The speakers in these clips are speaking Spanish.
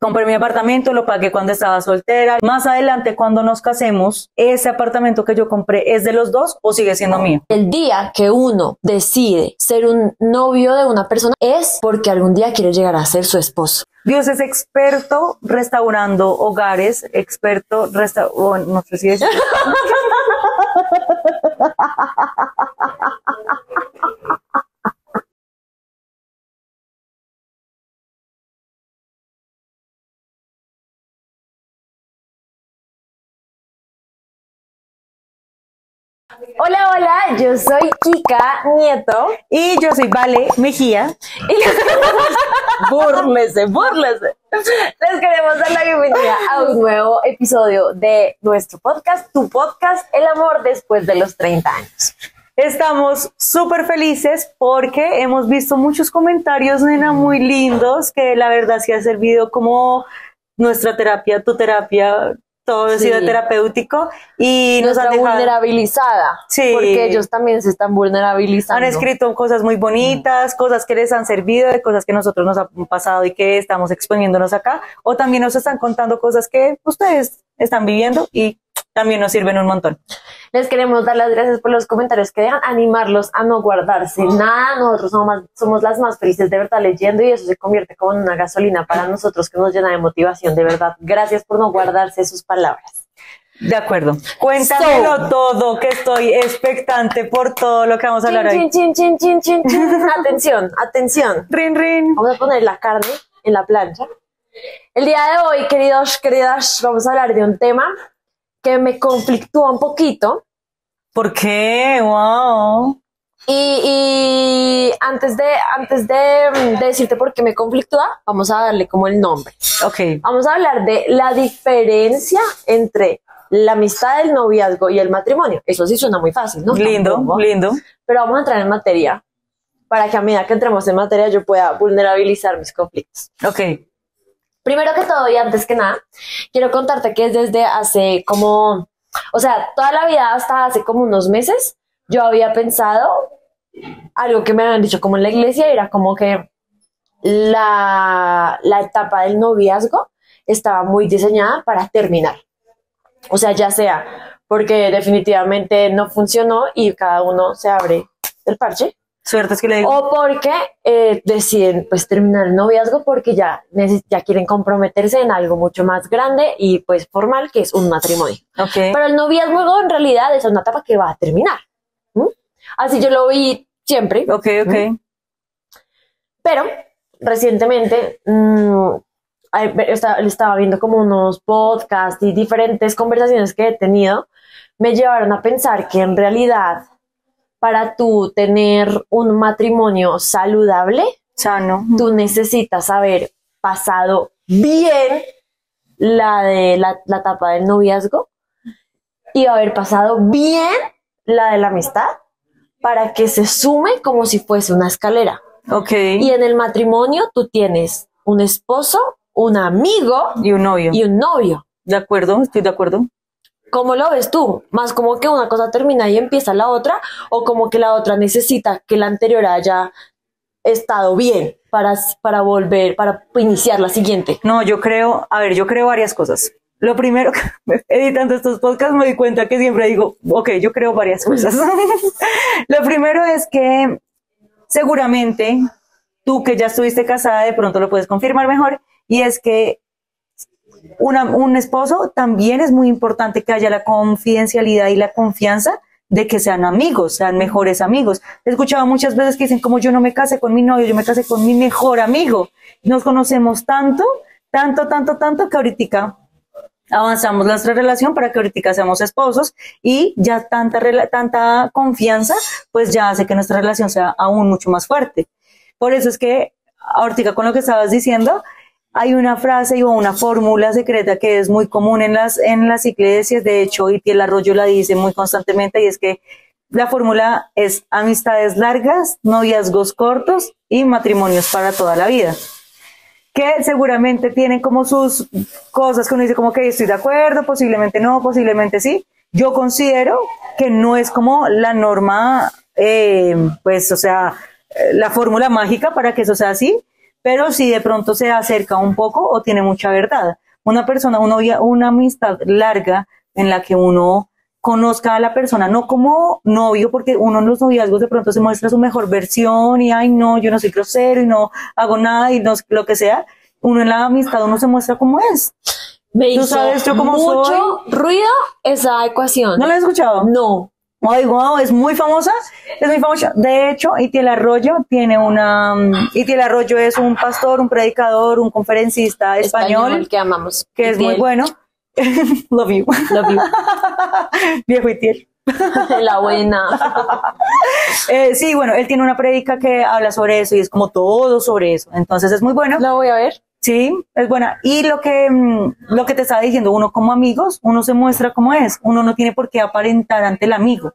Compré mi apartamento, lo pagué cuando estaba soltera. Más adelante, cuando nos casemos, ese apartamento que yo compré, ¿es de los dos o sigue siendo mío? El día que uno decide ser un novio de una persona es porque algún día quiere llegar a ser su esposo. Dios es experto restaurando hogares, experto no sé si es... Hola, hola, yo soy Kika Nieto. Y yo soy Vale Mejía. Y búrlese, búrlese. Les queremos dar la bienvenida a un nuevo episodio de nuestro podcast, tu podcast, El Amor Después de los 30 años. Estamos súper felices porque hemos visto muchos comentarios, nena, muy lindos, que la verdad sí ha servido como nuestra terapia, tu terapia. Todo ha sido terapéutico y nos han dejado vulnerabilizada, sí, porque ellos también se están vulnerabilizando. Han escrito cosas muy bonitas, cosas que les han servido, cosas que nosotros nos han pasado y que estamos exponiéndonos acá, o también nos están contando cosas que ustedes están viviendo y también nos sirven un montón. Les queremos dar las gracias por los comentarios que dejan, animarlos a no guardarse nada. Nosotros somos las más felices de verdad leyendo y eso se convierte como en una gasolina para nosotros que nos llena de motivación, de verdad. Gracias por no guardarse sus palabras. De acuerdo. Cuéntamelo todo, que estoy expectante por todo lo que vamos a hablar hoy. Atención, atención. Rin, rin. Vamos a poner la carne en la plancha. El día de hoy, queridos, queridas, vamos a hablar de un tema que me conflictúa un poquito. ¿Por qué? ¡Wow! Y antes de decirte por qué me conflictúa, vamos a darle como el nombre. Ok. Vamos a hablar de la diferencia entre la amistad, el noviazgo y el matrimonio. Eso sí suena muy fácil, ¿no? Lindo, tampoco, lindo. Pero vamos a entrar en materia, para que a medida que entremos en materia yo pueda vulnerabilizar mis conflictos. Ok. Primero que todo y antes que nada, quiero contarte que desde hace como, o sea, toda la vida hasta hace como unos meses, yo había pensado algo que me habían dicho como en la iglesia, era como que la etapa del noviazgo estaba muy diseñada para terminar. O sea, ya sea porque definitivamente no funcionó y cada uno se abre el parche. Suerte es que le digo. O porque deciden pues terminar el noviazgo porque ya quieren comprometerse en algo mucho más grande y pues formal, que es un matrimonio. Okay. Pero el noviazgo en realidad es una etapa que va a terminar. ¿Mm? Así yo lo vi siempre. Ok, ok. ¿Mm? Pero recientemente estaba viendo como unos podcasts y diferentes conversaciones que he tenido, me llevaron a pensar que en realidad, para tú tener un matrimonio saludable, sano, tú necesitas haber pasado bien la etapa del noviazgo y haber pasado bien la de la amistad para que se sume como si fuese una escalera. Okay. Y en el matrimonio tú tienes un esposo, un amigo y un novio. De acuerdo, estoy de acuerdo. ¿Cómo lo ves tú? ¿Más como que una cosa termina y empieza la otra? ¿O como que la otra necesita que la anterior haya estado bien para volver, para iniciar la siguiente? No, yo creo varias cosas. Lo primero, editando estos podcasts me di cuenta que siempre digo, ok, yo creo varias cosas. Lo primero es que seguramente tú que ya estuviste casada, de pronto lo puedes confirmar mejor, y es que un esposo también es muy importante que haya la confidencialidad y la confianza de que sean amigos, sean mejores amigos. He escuchado muchas veces que dicen como yo no me casé con mi novio, yo me casé con mi mejor amigo. Nos conocemos tanto que ahorita avanzamos nuestra relación para que ahorita seamos esposos y ya tanta confianza pues ya hace que nuestra relación sea aún mucho más fuerte. Por eso es que ahorita con lo que estabas diciendo, hay una frase o una fórmula secreta que es muy común en las iglesias, de hecho Itiel Arroyo la dice muy constantemente, y es que la fórmula es amistades largas, noviazgos cortos y matrimonios para toda la vida, que seguramente tienen como sus cosas que uno dice como que estoy de acuerdo, posiblemente no, posiblemente sí. Yo considero que no es como la norma, pues o sea, la fórmula mágica para que eso sea así, pero si de pronto se acerca un poco o tiene mucha verdad. Una persona, una amistad larga en la que uno conozca a la persona, no como novio, porque uno en los noviazgos de pronto se muestra su mejor versión y, ay, no, yo no soy grosero y no hago nada y no, lo que sea. Uno en la amistad, uno se muestra como es. Me hizo mucho ruido esa ecuación. ¿No la he escuchado? No. Ay, wow, es muy famosa. Es muy famosa. De hecho, Itiel Arroyo tiene una... Itiel Arroyo es un pastor, un predicador, un conferencista español que amamos. Que es muy bueno. Love you. Love you. Viejo Itiel. La buena. Sí, bueno, él tiene una predica que habla sobre eso y es como todo sobre eso. Entonces es muy bueno. La voy a ver. Sí, es buena. Y lo que te estaba diciendo, uno como amigos, uno se muestra como es. Uno no tiene por qué aparentar ante el amigo.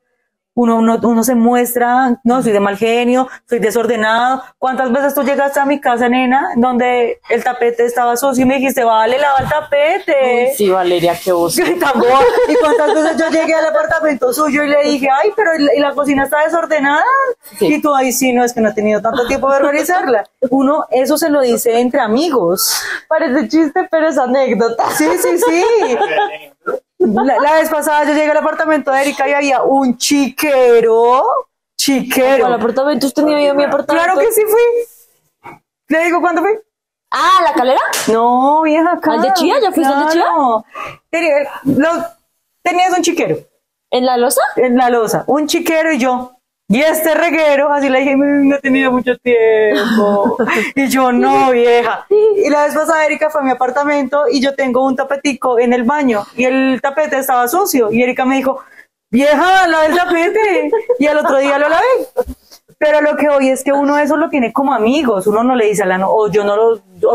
Uno se muestra, no, soy de mal genio, soy desordenado. ¿Cuántas veces tú llegaste a mi casa, nena, donde el tapete estaba sucio y me dijiste, vale, lava el tapete? Uy, sí, Valeria, qué voz. ¿Y cuántas veces yo llegué al apartamento suyo y le dije, ay, pero la cocina está desordenada? Sí. Y tú, ay, sí, no, es que no he tenido tanto tiempo de organizarla. Uno, eso se lo dice entre amigos. Parece chiste, pero es anécdota. Sí, sí, sí. La vez pasada yo llegué al apartamento de Erika y había un chiquero. Chiquero. ¿Al apartamento? ¿Usted ni había ido a mi apartamento? Claro que sí fui. ¿Le digo cuándo fui? Ah, ¿la calera? No, vieja, acá. ¿Al de Chía? ¿Ya fuiste al de Chía? No. Tenías un chiquero. ¿En la losa? En la losa. Un chiquero y yo. Y este reguero, así le dije, no he tenido mucho tiempo. Y yo, no, vieja. Y la vez pasada Erika fue a mi apartamento y yo tengo un tapetico en el baño y el tapete estaba sucio. Y Erika me dijo, vieja, lava el tapete. Y al otro día lo lavé. Pero lo que hoy es que uno eso lo tiene como amigos. Uno no le dice a la... o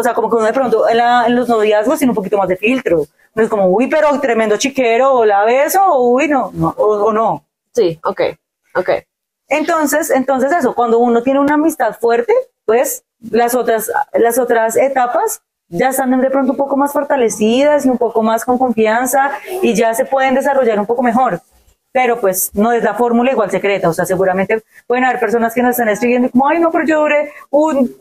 sea, como que uno de pronto en los noviazgos tiene un poquito más de filtro. No es como, uy, pero tremendo chiquero, o la beso, o uy, no. O no. Sí, ok, ok. Entonces eso, cuando uno tiene una amistad fuerte, pues las otras etapas ya están de pronto un poco más fortalecidas y un poco más con confianza y ya se pueden desarrollar un poco mejor. Pero pues no es la fórmula igual secreta, o sea, seguramente pueden haber personas que nos están escribiendo como, ay no, pero yo duré,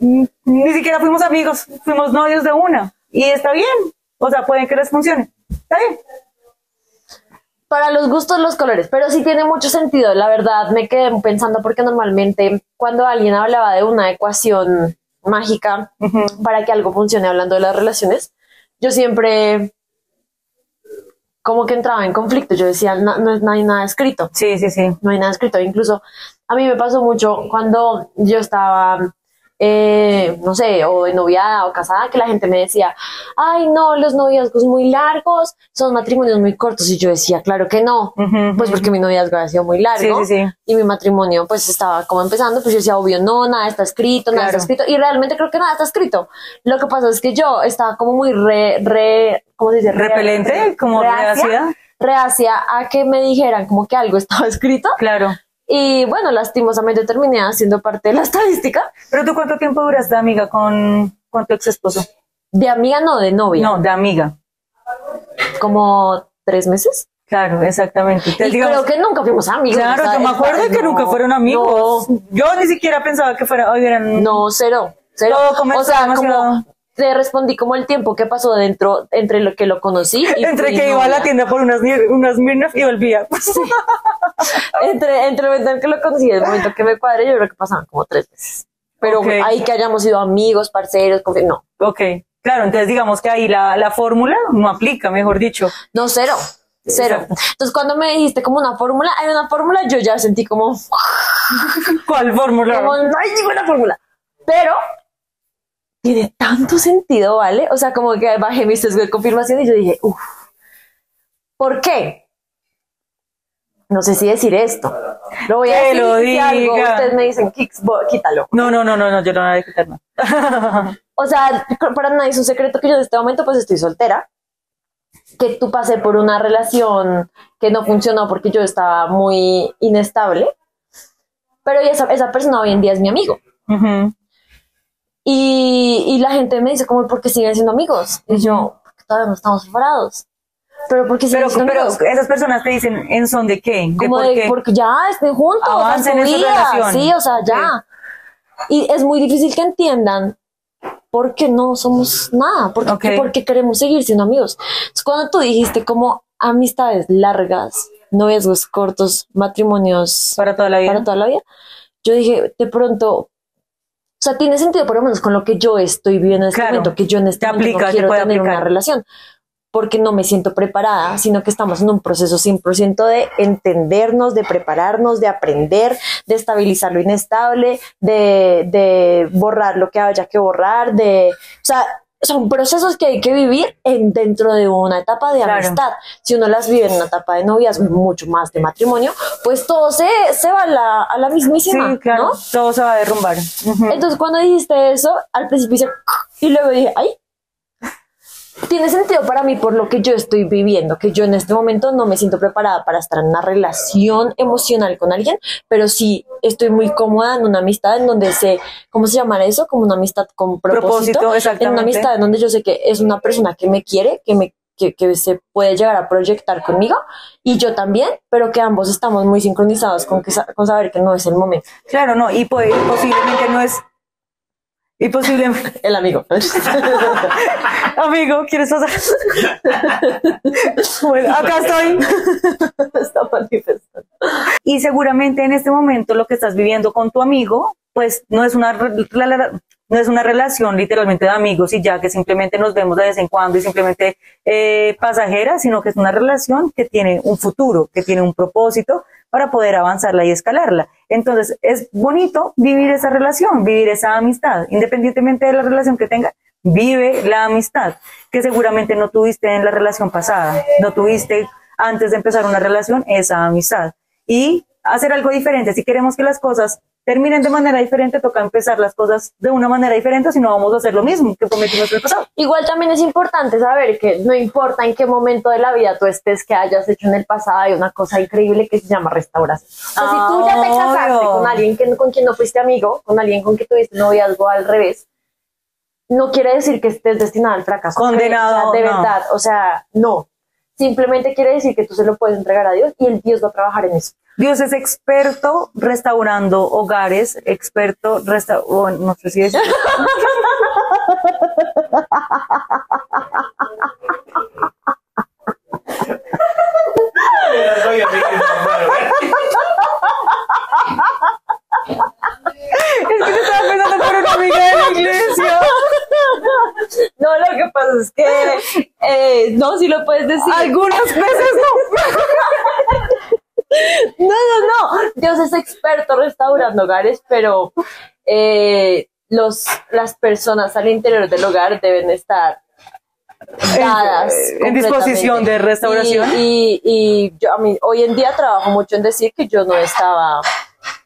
ni siquiera fuimos amigos, fuimos novios de una. Y está bien, o sea, pueden que les funcione, está bien. Para los gustos, los colores, pero sí tiene mucho sentido. La verdad, me quedé pensando porque normalmente cuando alguien hablaba de una ecuación mágica para que algo funcione, hablando de las relaciones, yo siempre como que entraba en conflicto. Yo decía, no hay nada escrito. Sí, sí, sí. No hay nada escrito. Incluso a mí me pasó mucho cuando yo estaba... no sé, o de noviada o casada, que la gente me decía, ay no, los noviazgos muy largos son matrimonios muy cortos, y yo decía, claro que no, pues porque mi noviazgo había sido muy largo, sí, sí, sí. Y mi matrimonio pues estaba como empezando, pues yo decía, obvio no, nada está escrito, nada está escrito, y realmente creo que nada está escrito. Lo que pasa es que yo estaba como muy ¿cómo se dice? Repelente, como reacia a que me dijeran como que algo estaba escrito, claro. Y bueno, lastimosamente terminé siendo parte de la estadística. ¿Pero tú cuánto tiempo duraste, amiga, con tu ex esposo? De amiga no, de novia. No, de amiga. ¿Como 3 meses? Claro, exactamente. Entonces, y digamos, creo que nunca fuimos amigos. Claro, ¿sabes? Yo me acuerdo que nunca fueron amigos. No. Yo ni siquiera pensaba que fueran... No, cero. O sea, como... Le respondí como el tiempo que pasó entre lo que lo conocí. Y entre que iba a la tienda por unas mirnas y volvía. Sí. Entre el momento en que lo conocí y el momento que me cuadré, yo creo que pasaban como 3 veces. Pero okay. Ahí que hayamos sido amigos, parceros, no. Ok, claro, entonces digamos que ahí la fórmula no aplica, mejor dicho. No, cero. Entonces cuando me dijiste como una fórmula, hay una fórmula, yo ya sentí como... ¿Cuál fórmula? Como, no hay ninguna fórmula. Pero... tiene tanto sentido, ¿vale? O sea, como que bajé mi sesgo de confirmación y yo dije, uff, ¿por qué? No sé si decir esto. Lo voy a decir. Algo. Ustedes me dicen, quítalo. No, yo no voy a quitar nada. O sea, para nadie es un secreto que yo en este momento pues estoy soltera. Que tú pasé por una relación que no funcionó porque yo estaba muy inestable. Pero esa persona hoy en día es mi amigo. Y la gente me dice, como, ¿por qué siguen siendo amigos? Y yo, porque todavía no estamos separados. Pero ¿por qué siguen siendo amigos? Pero esas personas te dicen, ¿en son de qué? Como de, porque ya estén juntos, avancen en su vida, sí, o sea, ya. Sí. Y es muy difícil que entiendan porque no somos nada, porque, porque queremos seguir siendo amigos. Entonces, cuando tú dijiste como amistades largas, noviazgos cortos, matrimonios para toda la vida, yo dije, de pronto, o sea, tiene sentido por lo menos con lo que yo estoy viviendo en este momento, que yo en este momento no quiero tener una relación, porque no me siento preparada, sino que estamos en un proceso 100% de entendernos, de prepararnos, de aprender, de estabilizar lo inestable, de borrar lo que haya que borrar, de, o sea, son procesos que hay que vivir dentro de una etapa de amistad. Si uno las vive en una etapa de novias, mucho más de matrimonio, pues todo se va a la mismísima, ¿no? Todo se va a derrumbar. Entonces, cuando dijiste eso, al principio hice, y luego dije, ay, tiene sentido para mí por lo que yo estoy viviendo, que yo en este momento no me siento preparada para estar en una relación emocional con alguien, pero sí estoy muy cómoda en una amistad en donde sé, ¿cómo se llama eso? Como una amistad con propósito, exactamente. En una amistad en donde yo sé que es una persona que me quiere, que se puede llegar a proyectar conmigo y yo también, pero que ambos estamos muy sincronizados con saber que no es el momento. Claro, no, y posiblemente no es... Y posiblemente... El amigo. Amigo, ¿quieres pasar? Bueno, acá estoy. Está manifestando. Y seguramente en este momento lo que estás viviendo con tu amigo, pues no es una relación literalmente de amigos y ya que simplemente nos vemos de vez en cuando y simplemente pasajera, sino que es una relación que tiene un futuro, que tiene un propósito para poder avanzarla y escalarla. Entonces, es bonito vivir esa relación, vivir esa amistad, independientemente de la relación que tenga, vive la amistad, que seguramente no tuviste en la relación pasada, no tuviste antes de empezar una relación esa amistad. Y hacer algo diferente, si queremos que las cosas terminen de manera diferente, toca empezar las cosas de una manera diferente, si no vamos a hacer lo mismo que cometimos en el pasado. Igual también es importante saber que no importa en qué momento de la vida tú estés, que hayas hecho en el pasado, hay una cosa increíble que se llama restauración. O sea, si tú ya te casaste con alguien con quien no fuiste amigo, con alguien con quien tuviste noviazgo al revés, no quiere decir que estés destinado al fracaso. Condenado. De verdad, o sea, no. Simplemente quiere decir que tú se lo puedes entregar a Dios y el Dios va a trabajar en eso. Dios es experto restaurando hogares, experto no sé si es... Es que me estaba pensando por una amiga de la iglesia. No, lo que pasa es que... no, si lo puedes decir. Algunas veces no. No. Dios es experto restaurando hogares, pero las personas al interior del hogar deben estar dadas en disposición de restauración. Y yo a mí hoy en día trabajo mucho en decir que yo no estaba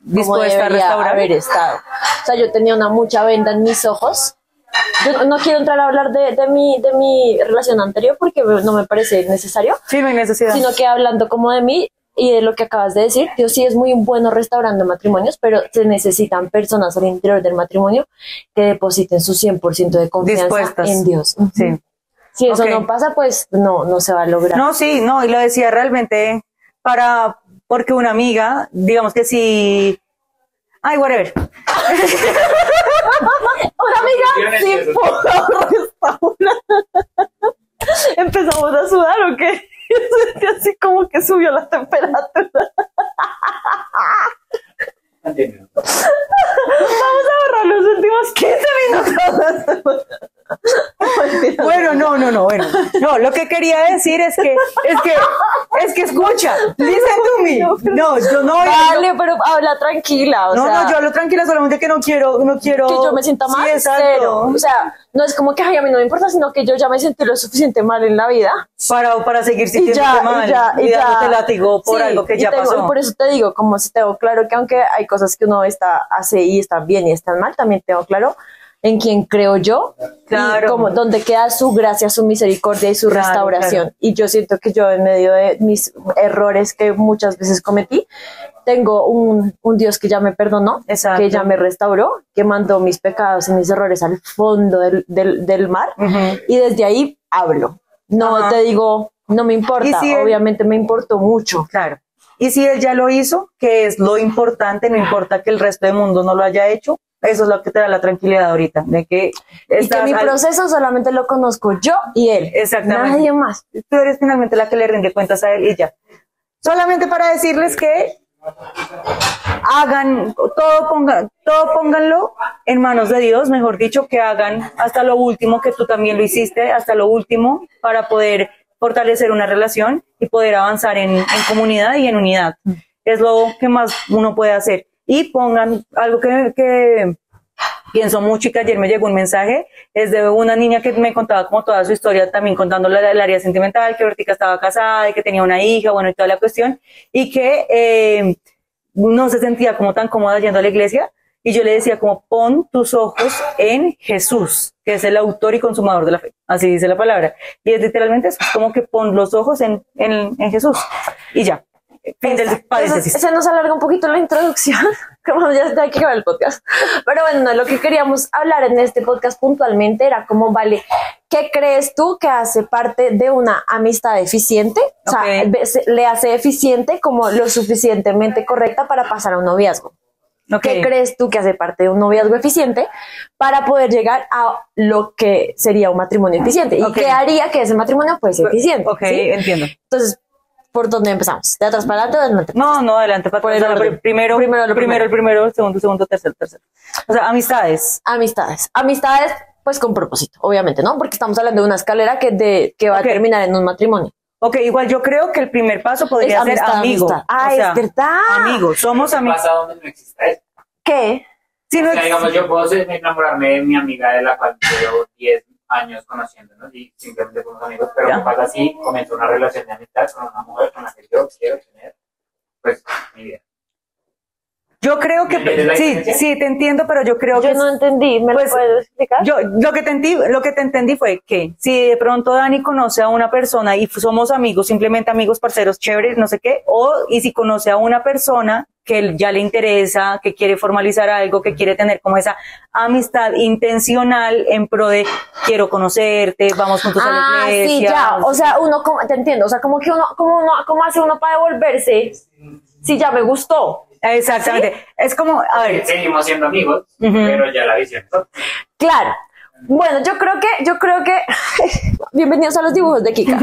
dispuesta a restaurar. O sea, yo tenía una mucha venda en mis ojos. Yo no quiero entrar a hablar de mi relación anterior porque no me parece necesario. Sí, no hay necesidad. Sino que hablando como de mí y de lo que acabas de decir, Dios sí es muy bueno restaurando matrimonios, pero se necesitan personas al interior del matrimonio que depositen su 100% de confianza en Dios. Sí. Si eso no pasa, pues no se va a lograr. No, sí, no, y lo decía realmente porque una amiga, digamos que sí... Ay, whatever. Una amiga sin poder restaurar. ¿Empezamos a sudar o qué? Sentí así como que subió la temperatura. Vamos a borrar los últimos 15 minutos. Bueno, no, lo que quería decir es que escucha, listen to me. No, yo no. Vale, pero habla tranquila. No, yo hablo tranquila, solamente que no quiero. Que yo me sienta mal. Sí, exacto. O sea, no es como que ay, a mí no me importa, sino que yo ya me sentí lo suficiente mal en la vida para seguir sintiéndome mal y dándote látigo por algo que ya pasó. Por eso te digo, como si tengo claro que aunque hay cosas que uno hace y están bien y están mal, también tengo claro en quien creo yo, claro, y como donde queda su gracia, su misericordia y su restauración. Claro. Y yo siento que yo en medio de mis errores que muchas veces cometí, tengo un Dios que ya me perdonó, que ya me restauró, que mandó mis pecados y mis errores al fondo del mar, y desde ahí hablo. No te digo, no me importa, si obviamente me importó mucho. Claro. Y si él ya lo hizo, que es lo importante, no importa que el resto del mundo no lo haya hecho, Eso es lo que te da la tranquilidad ahorita, de que estás, y que mi proceso solamente lo conozco yo y él. Exactamente. Nadie más. Tú eres finalmente la que le rinde cuentas a él y ya. Solamente para decirles que hagan, todo pónganlo en manos de Dios, mejor dicho, que hagan hasta lo último, que tú también lo hiciste, hasta lo último, para poder fortalecer una relación y poder avanzar en comunidad y en unidad. Es lo que más uno puede hacer. Y pongan algo que pienso mucho y que ayer me llegó un mensaje, es de una niña que me contaba como toda su historia, también contándole el área sentimental, que Erika estaba casada y que tenía una hija, bueno, y toda la cuestión, y que no se sentía como tan cómoda yendo a la iglesia, y yo le decía como, pon tus ojos en Jesús, que es el autor y consumador de la fe, así dice la palabra, y es literalmente eso, es como que pon los ojos en Jesús, y ya. Fin del paréntesis. Se nos alarga un poquito la introducción, como ya está aquí con el podcast. Pero bueno, lo que queríamos hablar en este podcast puntualmente era como, vale, ¿qué crees tú que hace parte de una amistad eficiente? Okay. O sea, le hace eficiente como lo suficientemente correcta para pasar a un noviazgo. Okay. ¿Qué crees tú que hace parte de un noviazgo eficiente para poder llegar a lo que sería un matrimonio eficiente? ¿Y okay. qué haría que ese matrimonio fuese eficiente? Ok, ¿sí? Entiendo. Entonces, ¿por dónde empezamos? ¿De atrás para adelante o de adelante? No, adelante para atrás. Primero, el segundo, tercero. O sea, amistades. Amistades, pues con propósito, obviamente, ¿no? Porque estamos hablando de una escalera que va okay. a terminar en un matrimonio. Ok, igual yo creo que el primer paso podría ser amigo. Ah, o sea, es verdad. Amigos, somos amigos. ¿Qué pasa donde no exista eso? ¿Qué? Si no o sea, digamos, yo puedo enamorarme de mi amiga de la cual llevo 10 años conociéndonos y simplemente somos amigos, pero ¿ya? me pasa así, comenzó una relación de amistad con una mujer con la que yo quiero tener, pues, mi vida. Yo creo que, sí, te entiendo, pero yo creo que... Yo no entendí, ¿me lo puedes explicar? Yo, lo que te entendí fue que si de pronto Dani conoce a una persona y somos amigos, simplemente amigos, parceros, chéveres, no sé qué, y si conoce a una persona que ya le interesa, que quiere formalizar algo, que quiere tener como esa amistad intencional en pro de quiero conocerte, vamos juntos a la iglesia. Sí, ya, o sea, uno, te entiendo, o sea, como que ¿cómo hace uno para devolverse si ya me gustó? Exactamente, ¿sí? Es como, a ver, seguimos siendo amigos, pero ya la vi, ¿cierto? Claro, bueno, yo creo que bienvenidos a los dibujos de Kika.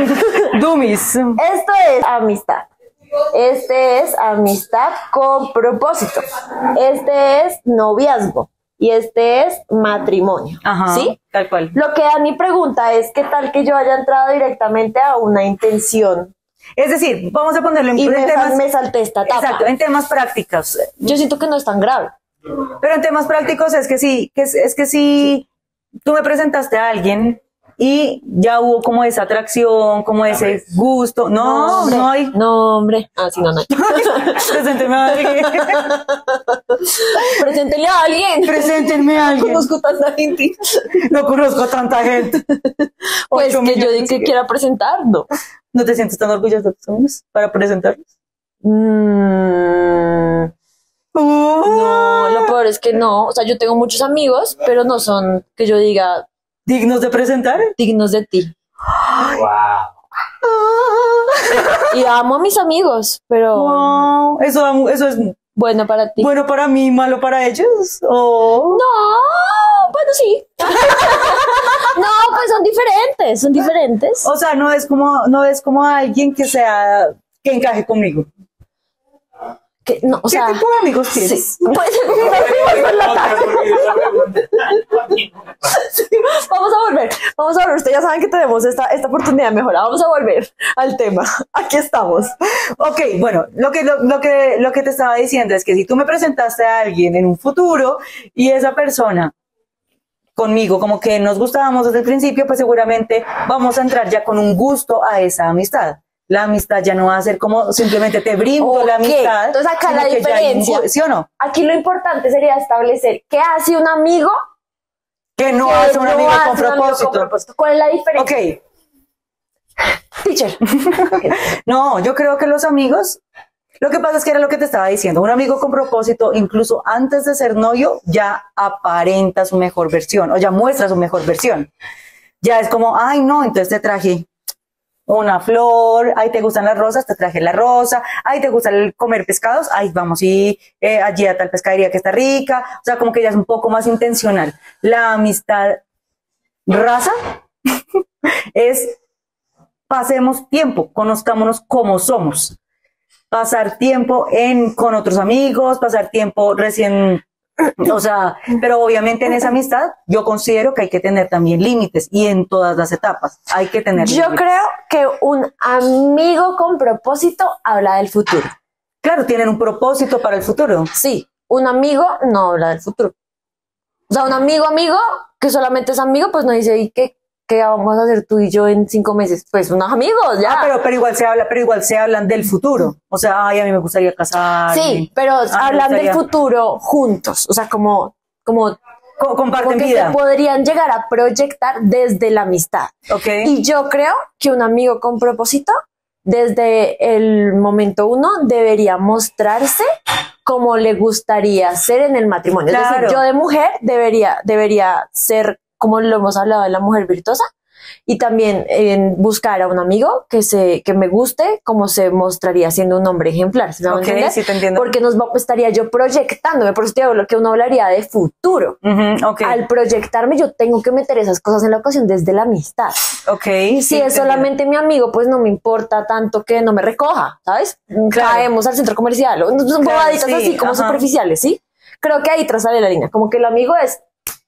Dummies. Esto es amistad. Este es amistad con propósito. Este es noviazgo. Y este es matrimonio. Ajá, ¿sí? Tal cual. Lo que Dani pregunta es qué tal que yo haya entrado directamente a una intención. Es decir, vamos a ponerlo en salté esta etapa. Exacto, en temas prácticos. Yo siento que no es tan grave. Pero en temas prácticos es que sí, si tú me presentaste a alguien y ya hubo como esa atracción, como ese gusto. No, hombre. Ah, sí, no hay. Preséntenme a alguien. Preséntenle a alguien. Preséntenme a alguien. No conozco tanta gente. Pues que yo dije que quiera presentarlo. ¿No te sientes tan orgulloso de tus amigos para presentarlos? No, lo peor es que no. O sea, yo tengo muchos amigos, pero no son, que yo diga... ¿Dignos de presentar? Dignos de ti. Wow. Y amo a mis amigos, pero... Wow. Eso es... Bueno para ti. Bueno para mí, malo para ellos. Oh. No, bueno sí. No, pues son diferentes. O sea, no es como alguien que sea, que encaje conmigo. Que, no, o sea, ¿qué tipo de amigos tienes? Sí. Pues, vamos a volver. Ustedes ya saben que tenemos esta oportunidad mejorada. Vamos a volver al tema. Aquí estamos. Ok, bueno, lo que te estaba diciendo es que si tú me presentaste a alguien en un futuro y esa persona conmigo, como que nos gustábamos desde el principio, pues seguramente vamos a entrar ya con un gusto a esa amistad. La amistad ya no va a ser como simplemente te brindo okay. la amistad. Entonces acá la diferencia. ¿Sí o no? Aquí lo importante sería establecer qué hace un amigo que no hace un amigo con propósito. ¿Cuál es la diferencia? Ok. Teacher. Okay. No, yo creo que los amigos... Lo que pasa es que era lo que te estaba diciendo, un amigo con propósito, incluso antes de ser novio, ya aparenta su mejor versión, o ya muestra su mejor versión. Ya es como, ay no, entonces te traje una flor, ahí te gustan las rosas, te traje la rosa, ahí te gusta el comer pescados, ahí vamos y allí a tal pescadería que está rica, o sea, como que ya es un poco más intencional. La amistad raza es pasemos tiempo, conozcámonos como somos, pasar tiempo con otros amigos, pasar tiempo recién, o sea, pero obviamente en esa amistad yo considero que hay que tener también límites y en todas las etapas hay que tener límites. Yo creo que un amigo con propósito habla del futuro. Claro, tienen un propósito para el futuro. Sí, un amigo no habla del futuro. O sea, un amigo que solamente es amigo, pues no dice, ¿y qué vamos a hacer tú y yo en 5 meses? Pues unos amigos, ya. Ah, pero igual se hablan del futuro. O sea, ay, a mí me gustaría casar. Sí, pero hablan del futuro juntos. O sea, comparten vida. Que se podrían llegar a proyectar desde la amistad. Okay. Y yo creo que un amigo con propósito, desde el momento uno, debería mostrarse como le gustaría ser en el matrimonio. Claro. Es decir, yo de mujer debería ser, como lo hemos hablado, de la mujer virtuosa, y también en buscar a un amigo que me guste como se mostraría siendo un hombre ejemplar. ¿Sí? Okay, sí, te entiendo. Porque estaría yo proyectándome, por eso te digo lo que uno hablaría de futuro. Okay. Al proyectarme yo tengo que meter esas cosas en la ocasión desde la amistad. Okay, si es solamente mi amigo, pues no me importa tanto que no me recoja, ¿sabes? Claro. Caemos al centro comercial, son bobaditas, claro, sí, así como superficiales, ¿sí? Creo que ahí trazaré la línea, como que el amigo es...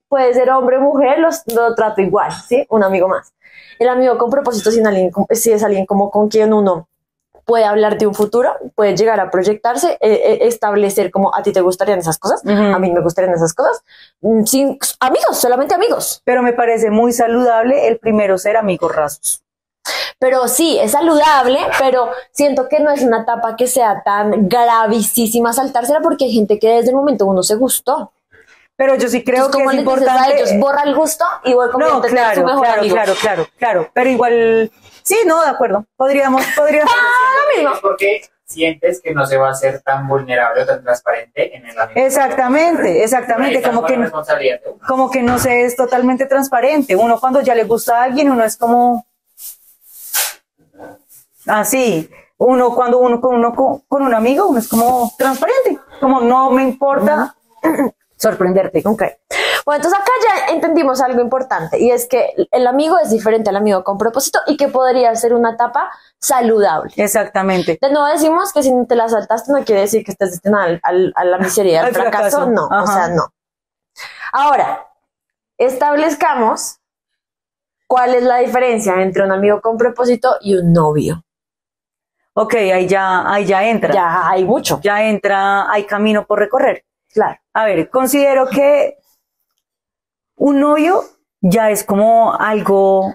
Puede ser hombre o mujer, lo trato igual, ¿sí? Un amigo más. El amigo con propósito, si es alguien como con quien uno puede hablar de un futuro, puede llegar a proyectarse, establecer como a ti te gustarían esas cosas, a mí me gustarían esas cosas, sin amigos, solamente amigos. Pero me parece muy saludable el primero ser amigos rasos. Pero sí, es saludable, pero siento que no es una etapa que sea tan gravísima saltársela porque hay gente que desde el momento uno se gustó. Pero yo sí creo que es importante... Ellos, borra el gusto y voy a convertirte en su mejor amigo. Claro. Pero igual... Sí, no, de acuerdo. Podríamos lo mismo. Porque sientes que no se va a hacer tan vulnerable o tan transparente en el ambiente. Exactamente. Como que no se es totalmente transparente. Uno cuando ya le gusta a alguien, uno es como... Así... Uno cuando uno con un amigo, uno es como transparente. Como no me importa... sorprenderte. Ok. Bueno, entonces acá ya entendimos algo importante y es que el amigo es diferente al amigo con propósito y que podría ser una etapa saludable. Exactamente. No decimos que si te la saltaste no quiere decir que estés destinado a la miseria, al fracaso. No, ajá. O sea, no. Ahora, establezcamos cuál es la diferencia entre un amigo con propósito y un novio. Ok, ahí ya entra. Ya hay mucho. Ya entra, hay camino por recorrer. Claro. A ver, considero que un novio ya es como algo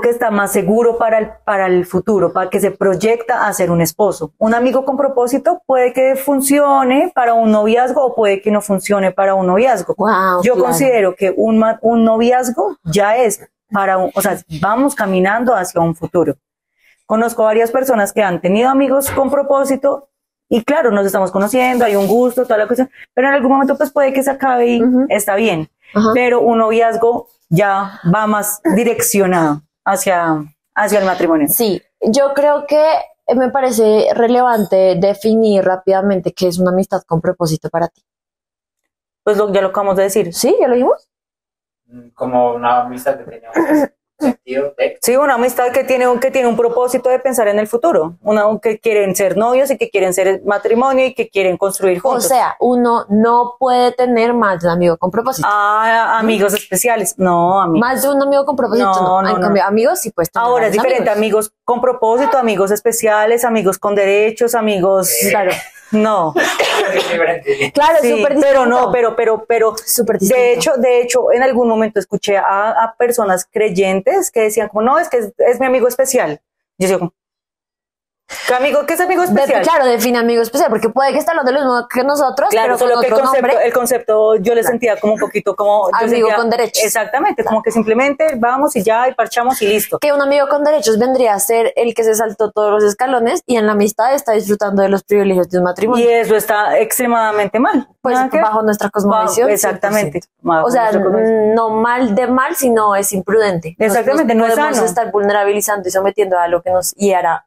que está más seguro para el futuro, para que se proyecta a ser un esposo. Un amigo con propósito puede que funcione para un noviazgo o puede que no funcione para un noviazgo. Wow, yo considero que un noviazgo ya es o sea, vamos caminando hacia un futuro. Conozco varias personas que han tenido amigos con propósito. Y claro, nos estamos conociendo, hay un gusto, toda la cuestión, pero en algún momento pues puede que se acabe y está bien. Pero un noviazgo ya va más direccionado hacia el matrimonio. Sí, yo creo que me parece relevante definir rápidamente qué es una amistad con propósito para ti. Pues ya lo acabamos de decir. Sí, ya lo dijimos. Como una amistad que teníamos. Sí, una amistad que tiene un propósito de pensar en el futuro, que quieren ser novios y que quieren ser matrimonio y que quieren construir juntos. O sea, uno no puede tener más de un amigo con propósito. Ah, amigos especiales, no, amigos. Más de un amigo con propósito, no. En cambio, amigos sí puedes tener. Ahora es diferente, amigos con propósito, amigos especiales, amigos con derechos, amigos... Claro. No. Claro, sí, súper distinto. Pero no, pero de hecho, en algún momento escuché a personas creyentes que decían como, no, es que es mi amigo especial. Yo decía como, Amigo, ¿qué es amigo especial? Claro, define amigo especial, porque puede que estén los de los mismos que nosotros, claro, pero solo con que otro el concepto yo le sentía como un poquito como amigo con derechos. Exactamente, como que simplemente vamos y ya y parchamos y listo. Que un amigo con derechos vendría a ser el que se saltó todos los escalones y en la amistad está disfrutando de los privilegios de un matrimonio. Y eso está extremadamente mal. Pues bajo nuestra cosmovisión. Exactamente. O sea, no mal de mal, sino es imprudente. Exactamente, no es sano. Podemos estar vulnerabilizando y sometiendo a lo que nos hiera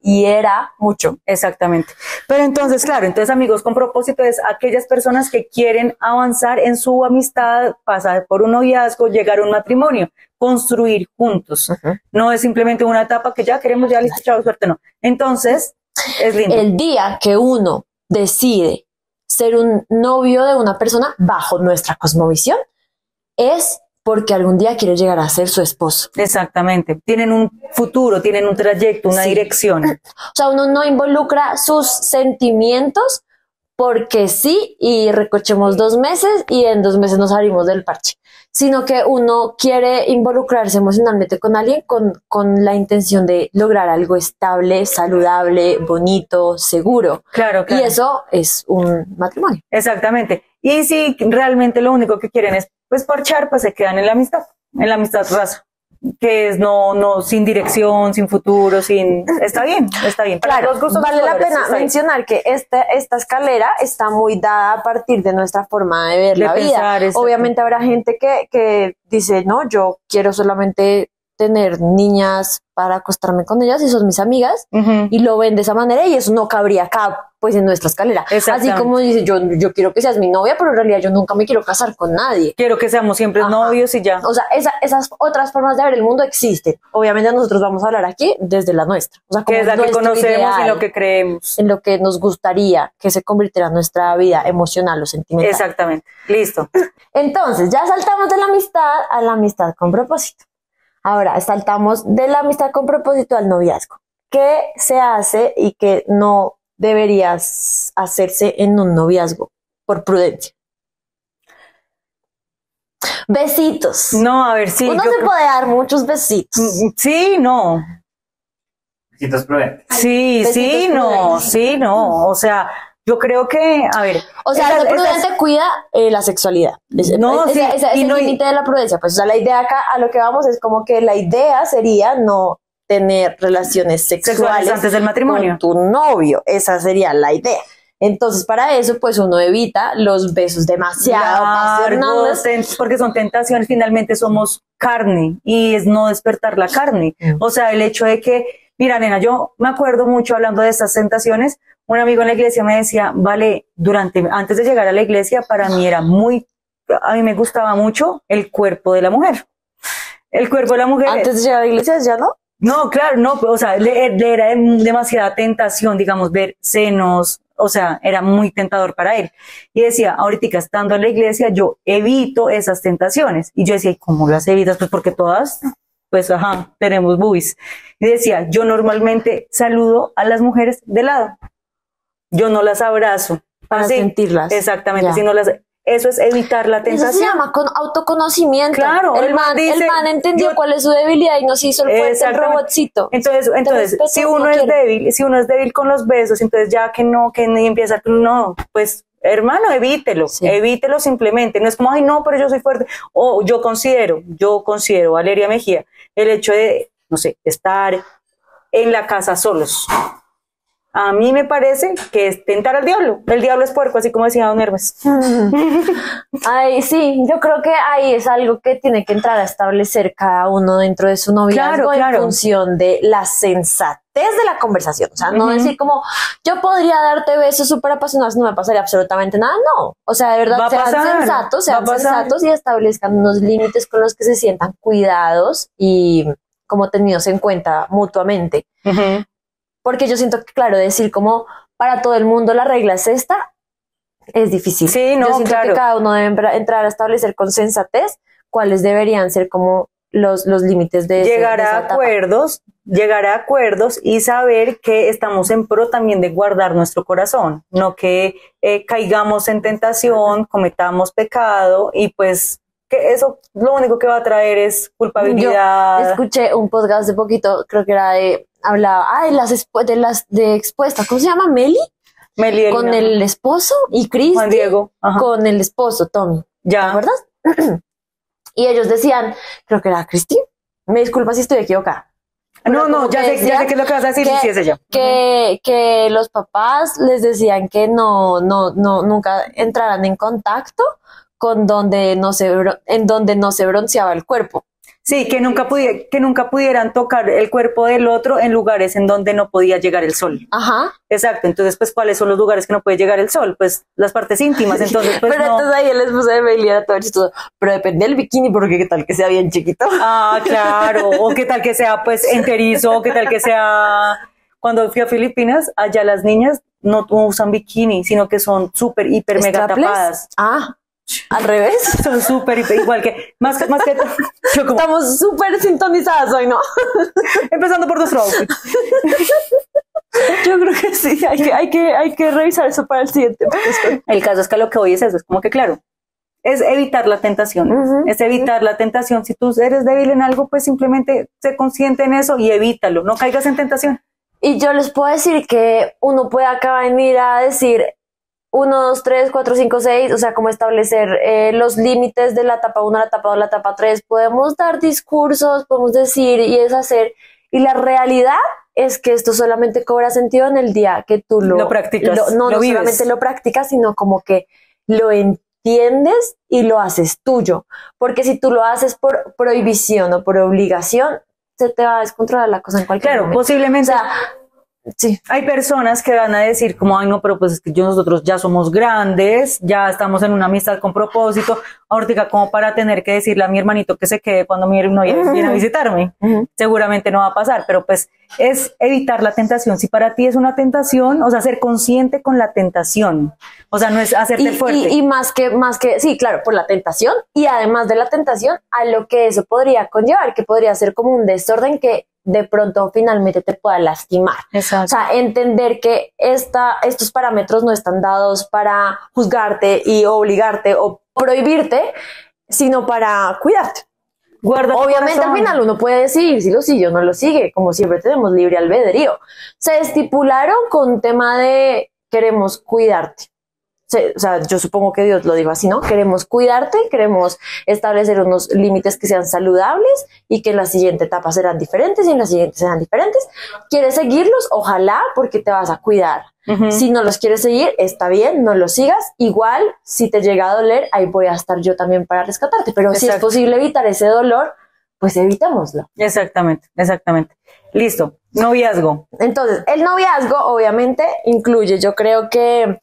mucho. Exactamente. Pero entonces, claro, entonces amigos con propósito es aquellas personas que quieren avanzar en su amistad, pasar por un noviazgo, llegar a un matrimonio, construir juntos. No es simplemente una etapa que ya queremos, ya listo, chao, suerte, no. Entonces, es lindo. El día que uno decide ser un novio de una persona bajo nuestra cosmovisión es porque algún día quiere llegar a ser su esposo. Exactamente. Tienen un futuro, tienen un trayecto, una dirección. O sea, uno no involucra sus sentimientos porque sí y recochemos 2 meses y en 2 meses nos salimos del parche, sino que uno quiere involucrarse emocionalmente con alguien con la intención de lograr algo estable, saludable, bonito, seguro. Claro, claro. Y eso es un matrimonio. Exactamente. Y si realmente lo único que quieren es pues parchar, pues se quedan en la amistad rasa, que es no sin dirección, sin futuro, sin... está bien, claro, vale la pena mencionar que esta escalera está muy dada a partir de nuestra forma de ver la vida. Obviamente habrá gente que dice, no, yo quiero solamente tener niñas para acostarme con ellas y son mis amigas, y lo ven de esa manera y eso no cabría acá pues en nuestra escalera. Así como dice, yo quiero que seas mi novia, pero en realidad yo nunca me quiero casar con nadie. Quiero que seamos siempre novios y ya. O sea, esas otras formas de ver el mundo existen. Obviamente nosotros vamos a hablar aquí desde la nuestra. O sea, como es la que conocemos y lo que creemos. En lo que nos gustaría que se convirtiera nuestra vida emocional o sentimental. Exactamente. Listo. Entonces, ya saltamos de la amistad a la amistad con propósito. Ahora, saltamos de la amistad con propósito al noviazgo. ¿Qué se hace y qué no debería hacerse en un noviazgo? Por prudencia. Besitos. No, a ver, sí. Uno se puede dar muchos besitos. Sí, no. Besitos prudentes. Sí, sí, no, sí, no. O sea... Yo creo que, a ver... O sea, ser prudente cuida la sexualidad. No, sí. Ese es el límite de la prudencia. Pues, o sea, la idea acá, a lo que vamos, es como que la idea sería no tener relaciones sexuales antes del matrimonio con tu novio. Esa sería la idea. Entonces, para eso, pues, uno evita los besos demasiado apasionados. Porque son tentaciones. Finalmente somos carne. Y es no despertar la carne. O sea, el hecho de que... Mira, nena, yo me acuerdo mucho hablando de esas tentaciones... Un amigo en la iglesia me decía, vale, antes de llegar a la iglesia, para mí era a mí me gustaba mucho el cuerpo de la mujer. El cuerpo de la mujer. Antes de llegar a la iglesia, ¿ya no? No, claro, no, o sea, era demasiada tentación, digamos, ver senos, o sea, era muy tentador para él. Y decía, ahorita estando en la iglesia, yo evito esas tentaciones. Y yo decía, ¿y cómo las evitas? Pues porque todas... Pues, ajá, tenemos boobies. Y decía, yo normalmente saludo a las mujeres de lado. Yo no las abrazo. Para sentirlas. Exactamente. Sino eso es evitar la tentación. Eso se llama autoconocimiento. Claro. El man entendió cuál es su debilidad y nos hizo el fuerte, el robotcito. Entonces si uno es débil, con los besos, entonces ya que no, que ni empieza, no, pues... Hermano, evítelo, evítelo simplemente. No es como, ay, no, pero yo soy fuerte. O yo considero, Valeria Mejía, el hecho de, no sé, estar en la casa solos. A mí me parece que es tentar al diablo. El diablo es puerco, así como decía don Hermes. Ay, sí, yo creo que ahí es algo que tiene que entrar a establecer cada uno dentro de su noviazgo en función de la sensatez de la conversación. O sea, no decir como, yo podría darte besos súper apasionados, no me pasaría absolutamente nada. No, o sea, de verdad, sean sensatos y establezcan unos límites con los que se sientan cuidados y como tenidos en cuenta mutuamente. Porque yo siento que, claro, decir como para todo el mundo la regla es esta, es difícil. Sí, no, yo siento que cada uno debe entrar a establecer con sensatez cuáles deberían ser como los límites de llegar a acuerdos y saber que estamos en pro también de guardar nuestro corazón, no que caigamos en tentación, cometamos pecado y pues... que eso lo único que va a traer es culpabilidad. Yo escuché un podcast de poquito, creo que era de hablaba, de Expuesta, ¿cómo se llama? Meli. Meli con el esposo y Cristi Juan Diego. Ajá. Con el esposo, Tommy. Ya. ¿Te acuerdas? Y ellos decían, creo que era Cristi, me disculpa si estoy equivocada. No, no, ya sé qué es lo que vas a decir, si es ella. Que los papás les decían que nunca entraran en contacto con donde no se bronceaba el cuerpo. Sí, que nunca pudieran tocar el cuerpo del otro en lugares en donde no podía llegar el sol. Ajá. Exacto, entonces, pues, ¿cuáles son los lugares que no puede llegar el sol? Pues, las partes íntimas, entonces, pues, pero no. Entonces ahí les puse de Meliana todo chistoso, pero depende del bikini, porque qué tal que sea bien chiquito. Ah, claro, o qué tal que sea, pues, enterizo, o qué tal que sea... Cuando fui a Filipinas, allá las niñas no usan bikini, sino que son súper, hiper, mega tapadas. Ah, al revés, son súper igual que más que yo como, estamos súper sintonizadas hoy, ¿no? Empezando por nuestro outfit. Yo creo que sí, hay que revisar eso para el siguiente. El caso es que lo que hoy es eso, es como que claro, es evitar la tentación, es evitar la tentación. Si tú eres débil en algo, pues simplemente sé consciente en eso y evítalo, no caigas en tentación. Y yo les puedo decir que uno puede acabar en ir a decir 1, 2, 3, 4, 5, 6, o sea, como establecer los límites de la etapa 1 a la etapa 2, la etapa 3, podemos dar discursos, podemos decir y deshacer, y la realidad es que esto solamente cobra sentido en el día que tú lo practicas, no vives. Solamente lo practicas, sino como que lo entiendes y lo haces tuyo, porque si tú lo haces por prohibición o por obligación, se te va a descontrolar la cosa en cualquier momento. Posiblemente. O sea, sí. Hay personas que van a decir como, ay no, pero pues es que nosotros ya somos grandes, ya estamos en una amistad con propósito, ahorita como para tener que decirle a mi hermanito que se quede cuando mi novia viene a visitarme, seguramente no va a pasar, pero pues es evitar la tentación. Si para ti es una tentación, o sea, ser consciente con la tentación, o sea, no es hacerte fuerte. Y más que, sí, claro, por la tentación, y además de la tentación, a lo que eso podría conllevar, que podría ser como un desorden que de pronto finalmente te pueda lastimar. Exacto. O sea, entender que estos parámetros no están dados para juzgarte y obligarte o prohibirte, sino para cuidarte. Obviamente al final uno puede decidir si lo sigue o no lo sigue, como siempre tenemos libre albedrío. Se estipularon con un tema de queremos cuidarte. O sea, yo supongo que Dios lo dijo así, ¿no? Queremos cuidarte, queremos establecer unos límites que sean saludables y que en la siguiente etapa serán diferentes y en la siguiente serán diferentes. ¿Quieres seguirlos? Ojalá, porque te vas a cuidar. Si no los quieres seguir, está bien, no los sigas. Igual, si te llega a doler, ahí voy a estar yo también para rescatarte. Pero si es posible evitar ese dolor, pues evitémoslo. Exactamente, exactamente. Listo, noviazgo. Entonces, el noviazgo obviamente incluye, yo creo que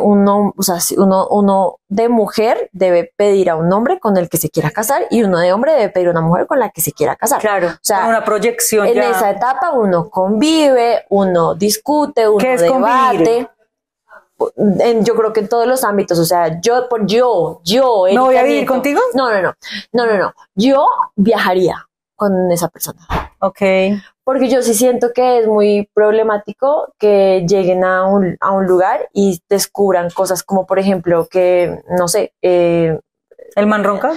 uno de mujer debe pedir a un hombre con el que se quiera casar y uno de hombre debe pedir a una mujer con la que se quiera casar. Claro, o sea, una proyección. En esa etapa uno convive, uno discute, uno debate. Yo creo que en todos los ámbitos, o sea, yo ¿no voy a vivir contigo? No, yo viajaría con esa persona. Ok. Porque yo sí siento que es muy problemático que lleguen a un lugar y descubran cosas como, por ejemplo, que, no sé... ¿El man ronca?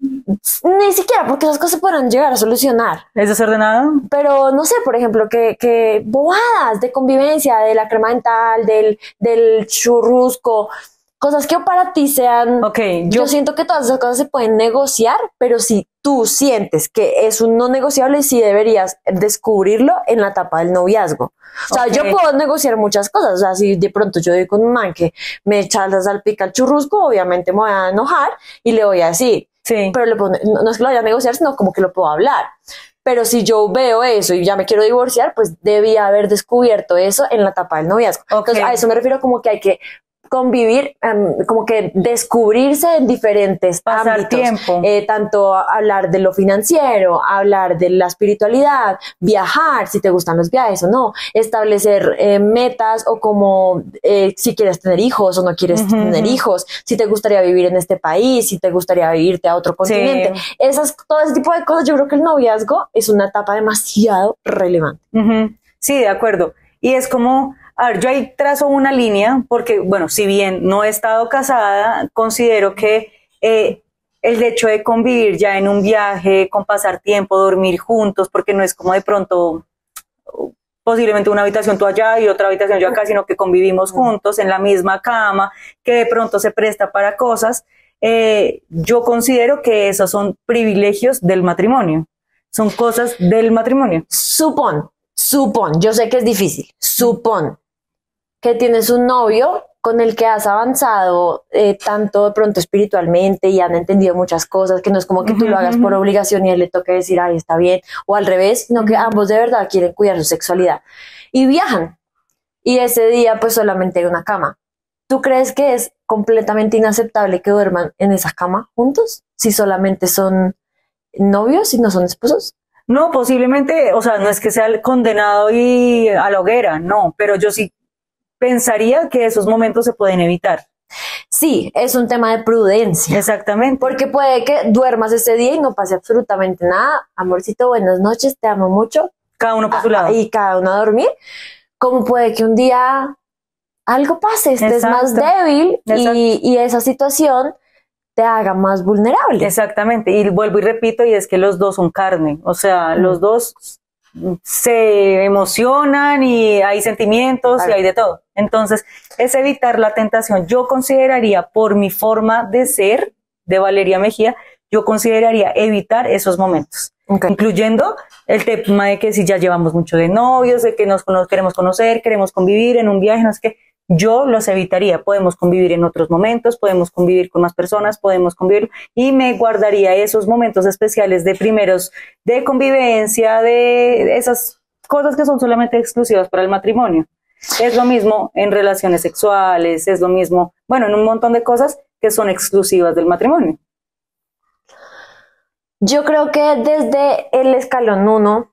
Ni siquiera, porque esas cosas podrán llegar a solucionar. ¿Es desordenado? Pero, no sé, por ejemplo, que bobadas de convivencia, de la crema dental, del churrusco... Cosas que para ti sean... Okay, yo siento que todas esas cosas se pueden negociar, pero si tú sientes que es un no negociable, sí deberías descubrirlo en la etapa del noviazgo. O sea, yo puedo negociar muchas cosas. O sea, si de pronto yo digo con un man que me echa la salpica al churrusco, obviamente me voy a enojar y le voy a decir. Sí. Pero no es que lo vaya a negociar, sino como que lo puedo hablar. Pero si yo veo eso y ya me quiero divorciar, pues debía haber descubierto eso en la etapa del noviazgo. Entonces, a eso me refiero, como que hay que... convivir, como que descubrirse en diferentes ámbitos, tanto hablar de lo financiero, hablar de la espiritualidad, viajar, si te gustan los viajes o no, establecer metas o como si quieres tener hijos o no quieres tener hijos, si te gustaría vivir en este país, si te gustaría irte a otro continente, todo ese tipo de cosas. Yo creo que el noviazgo es una etapa demasiado relevante. Sí, de acuerdo, y es como... A ver, yo ahí trazo una línea porque, bueno, si bien no he estado casada, considero que el hecho de convivir ya en un viaje, con pasar tiempo, dormir juntos, porque no es como de pronto posiblemente una habitación tú allá y otra habitación yo acá, sino que convivimos juntos en la misma cama, que de pronto se presta para cosas. Yo considero que esos son privilegios del matrimonio, son cosas del matrimonio. Supón, yo sé que es difícil, supón que tienes un novio con el que has avanzado tanto de pronto espiritualmente y han entendido muchas cosas, que no es como que tú lo hagas por obligación y él le toque decir, ay, está bien, o al revés, sino que ambos de verdad quieren cuidar su sexualidad. Y viajan, y ese día pues solamente hay una cama. ¿Tú crees que es completamente inaceptable que duerman en esa cama juntos, si solamente son novios y no son esposos? No, posiblemente, o sea, no es que sea el condenado y a la hoguera, no, pero yo sí pensaría que esos momentos se pueden evitar. Sí, es un tema de prudencia. Exactamente. Porque puede que duermas ese día y no pase absolutamente nada. Amorcito, buenas noches, te amo mucho. Cada uno por su lado. Y cada uno a dormir. Como puede que un día algo pase, estés más débil y esa situación te haga más vulnerable. Exactamente. Y vuelvo y repito, y es que los dos son carne. O sea, los dos se emocionan y hay sentimientos y hay de todo. Entonces, es evitar la tentación. Yo consideraría, por mi forma de ser, de Valeria Mejía, yo consideraría evitar esos momentos, incluyendo el tema de que si ya llevamos mucho de novios, de que nos queremos conocer, queremos convivir en un viaje, no sé qué, yo los evitaría. Podemos convivir en otros momentos, podemos convivir con más personas, podemos convivir, y me guardaría esos momentos especiales de primeros, de convivencia, de esas cosas que son solamente exclusivas para el matrimonio. Es lo mismo en relaciones sexuales, es lo mismo, bueno, en un montón de cosas que son exclusivas del matrimonio. Yo creo que desde el escalón 1,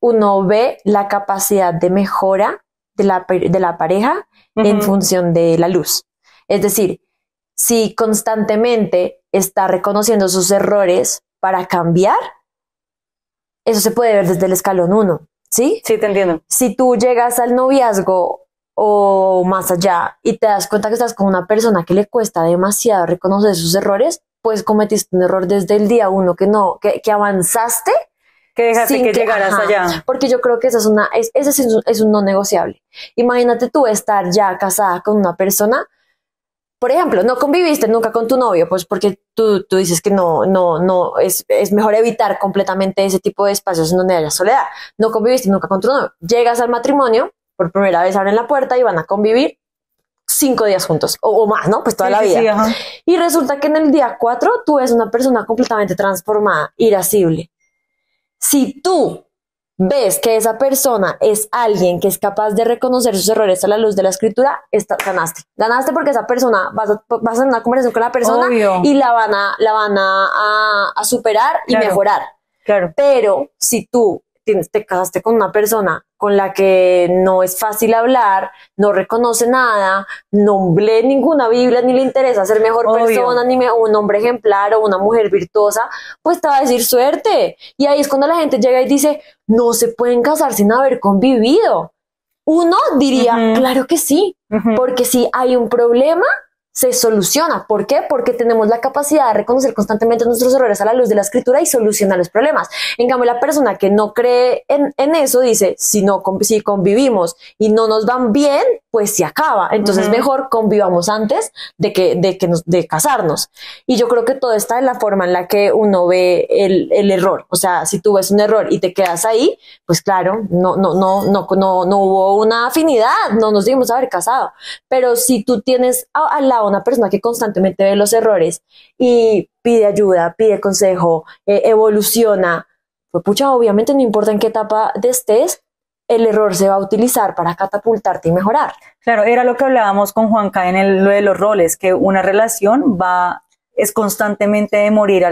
uno ve la capacidad de mejora de la pareja en función de la luz. Es decir, si constantemente está reconociendo sus errores para cambiar, eso se puede ver desde el escalón 1, ¿sí? Sí, te entiendo. Si tú llegas al noviazgo o más allá y te das cuenta que estás con una persona que le cuesta demasiado reconocer sus errores, pues cometiste un error desde el día 1, que avanzaste, que dejaste sin que llegaras allá. Porque yo creo que ese es un no negociable. Imagínate tú estar ya casada con una persona, por ejemplo, no conviviste nunca con tu novio, pues porque tú dices que no, es mejor evitar completamente ese tipo de espacios en donde haya soledad. No conviviste nunca con tu novio. Llegas al matrimonio, por primera vez abren la puerta y van a convivir 5 días juntos o más, ¿no? Pues toda la vida. Sí, y resulta que en el día 4 tú eres una persona completamente transformada, irascible. Si tú ves que esa persona es alguien que es capaz de reconocer sus errores a la luz de la escritura, ganaste. Ganaste porque esa persona, vas a tener una conversación con la persona, obvio, y la van a superar, claro, y mejorar. Claro. Pero si tú te casaste con una persona con la que no es fácil hablar, no reconoce nada, no lee ninguna Biblia, ni le interesa ser mejor, obvio, persona, ni un hombre ejemplar o una mujer virtuosa, pues te va a decir suerte. Y ahí es cuando la gente llega y dice, no se pueden casar sin haber convivido. Uno diría, claro que sí, porque si hay un problema, se soluciona. ¿Por qué? Porque tenemos la capacidad de reconocer constantemente nuestros errores a la luz de la escritura y solucionar los problemas. En cambio, la persona que no cree en eso dice, si convivimos y no nos van bien, pues se acaba. Entonces mejor convivamos antes de casarnos. Y yo creo que todo está en la forma en la que uno ve el error. O sea, si tú ves un error y te quedas ahí, pues claro, no hubo una afinidad, no nos dimos a haber casado. Pero si tú tienes al lado una persona que constantemente ve los errores y pide ayuda, pide consejo, evoluciona, pues pucha, obviamente no importa en qué etapa estés, el error se va a utilizar para catapultarte y mejorar. Claro, era lo que hablábamos con Juanca en lo de los roles, que una relación es constantemente de morir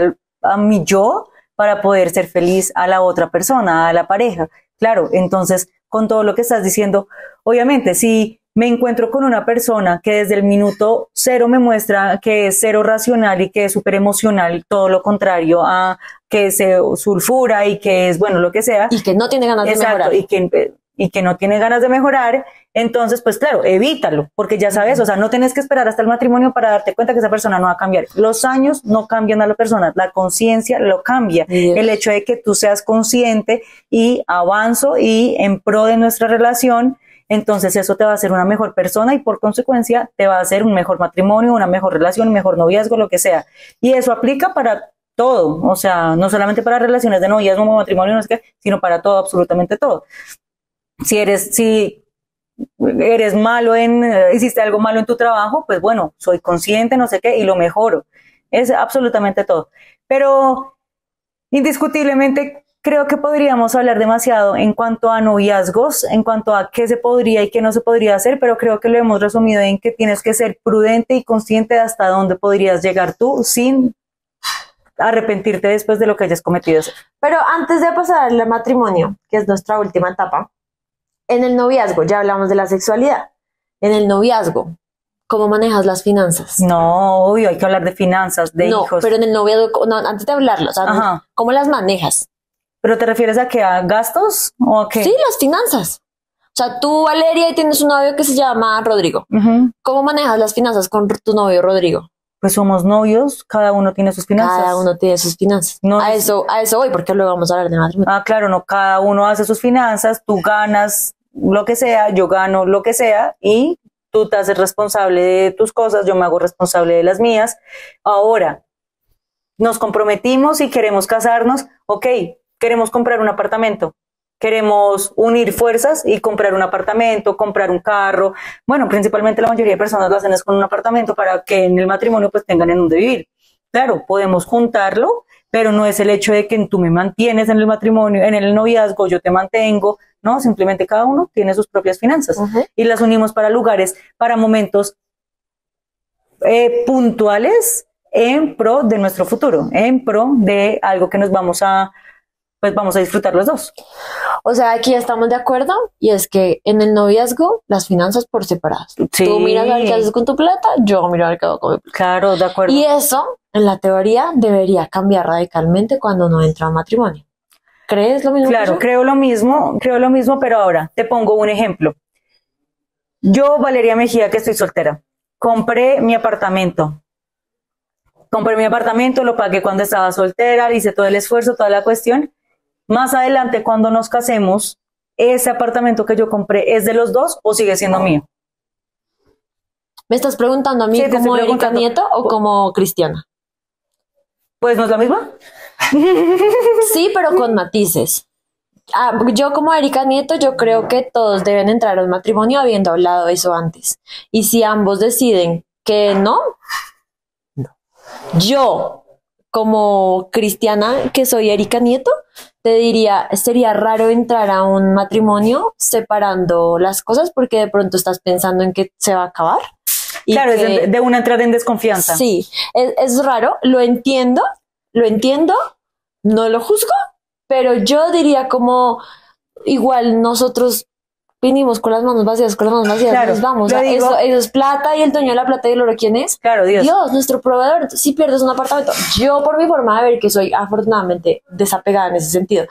a mi yo para poder ser feliz a la otra persona, a la pareja. Claro, entonces con todo lo que estás diciendo, obviamente si me encuentro con una persona que desde el minuto 0 me muestra que es cero racional y que es súper emocional, todo lo contrario a que se sulfura y que es, bueno, lo que sea. Y que no tiene ganas de mejorar. Exacto, y que y que no tiene ganas de mejorar, entonces, pues claro, evítalo, porque ya sabes, o sea, no tenés que esperar hasta el matrimonio para darte cuenta que esa persona no va a cambiar. Los años no cambian a la persona, la conciencia lo cambia. Yes. El hecho de que tú seas consciente y avanzo y en pro de nuestra relación, entonces eso te va a hacer una mejor persona y por consecuencia te va a hacer un mejor matrimonio, una mejor relación, un mejor noviazgo, lo que sea. Y eso aplica para todo, o sea, no solamente para relaciones de noviazgo, matrimonio, no sé qué, sino para todo, absolutamente todo. Si eres malo en, hiciste algo malo en tu trabajo, pues bueno, soy consciente, no sé qué, y lo mejoro. Es absolutamente todo. Pero indiscutiblemente creo que podríamos hablar demasiado en cuanto a noviazgos, en cuanto a qué se podría y qué no se podría hacer, pero creo que lo hemos resumido en que tienes que ser prudente y consciente de hasta dónde podrías llegar tú sin arrepentirte después de lo que hayas cometido. Pero antes de pasar al matrimonio, que es nuestra última etapa, en el noviazgo, ya hablamos de la sexualidad, en el noviazgo, ¿cómo manejas las finanzas? No, obvio, hay que hablar de finanzas, de hijos. No, pero en el noviazgo, no, antes de hablarlo, o sea, ¿cómo las manejas? ¿Pero te refieres a qué? ¿A gastos? ¿O a qué? Sí, las finanzas. O sea, tú, Valeria, y tienes un novio que se llama Rodrigo. ¿Cómo manejas las finanzas con tu novio Rodrigo? Pues somos novios, cada uno tiene sus finanzas. Cada uno tiene sus finanzas. No, a eso voy, porque luego vamos a hablar de matrimonio. Ah, claro, no, cada uno hace sus finanzas, tú ganas lo que sea, yo gano lo que sea, y tú te haces responsable de tus cosas, yo me hago responsable de las mías. Ahora, nos comprometimos y queremos casarnos, ok, queremos comprar un apartamento, queremos unir fuerzas y comprar un apartamento, comprar un carro. Bueno, principalmente la mayoría de personas lo hacen es con un apartamento para que en el matrimonio pues tengan en dónde vivir. Claro, podemos juntarlo, pero no es el hecho de que tú me mantienes en el matrimonio, en el noviazgo, yo te mantengo. No, simplemente cada uno tiene sus propias finanzas y las unimos para lugares, para momentos puntuales en pro de nuestro futuro, en pro de algo que nos vamos a... pues vamos a disfrutar los dos. O sea, aquí estamos de acuerdo y es que en el noviazgo las finanzas por separadas. Sí. Tú miras a ver qué haces con tu plata, yo miro a ver qué hago con mi plata. Claro, de acuerdo. Y eso, en la teoría, debería cambiar radicalmente cuando uno entra a matrimonio. ¿Crees lo mismo? Claro, creo lo mismo, pero ahora te pongo un ejemplo. Yo, Valeria Mejía, que estoy soltera, compré mi apartamento. Lo pagué cuando estaba soltera, hice todo el esfuerzo, toda la cuestión. Más adelante, cuando nos casemos, ¿ese apartamento que yo compré es de los dos o sigue siendo mío? ¿Me estás preguntando a mí como Erika Nieto o como Cristiana? Pues no es la misma. Sí, pero con matices. Ah, yo como Erika Nieto, yo creo que todos deben entrar al matrimonio habiendo hablado eso antes. Y si ambos deciden que no, no. Yo, como Cristiana, que soy Erika Nieto, te diría, sería raro entrar a un matrimonio separando las cosas porque de pronto estás pensando en que se va a acabar. Y claro, que, es de una entrada en desconfianza. Sí, es raro, lo entiendo, no lo juzgo, pero yo diría como igual nosotros vinimos con las manos vacías, claro, nos vamos. Eso es plata y el dueño de la plata y el oro, ¿quién es? Claro, Dios, nuestro proveedor. Si pierdes un apartamento, yo por mi forma de ver que soy afortunadamente desapegada en ese sentido.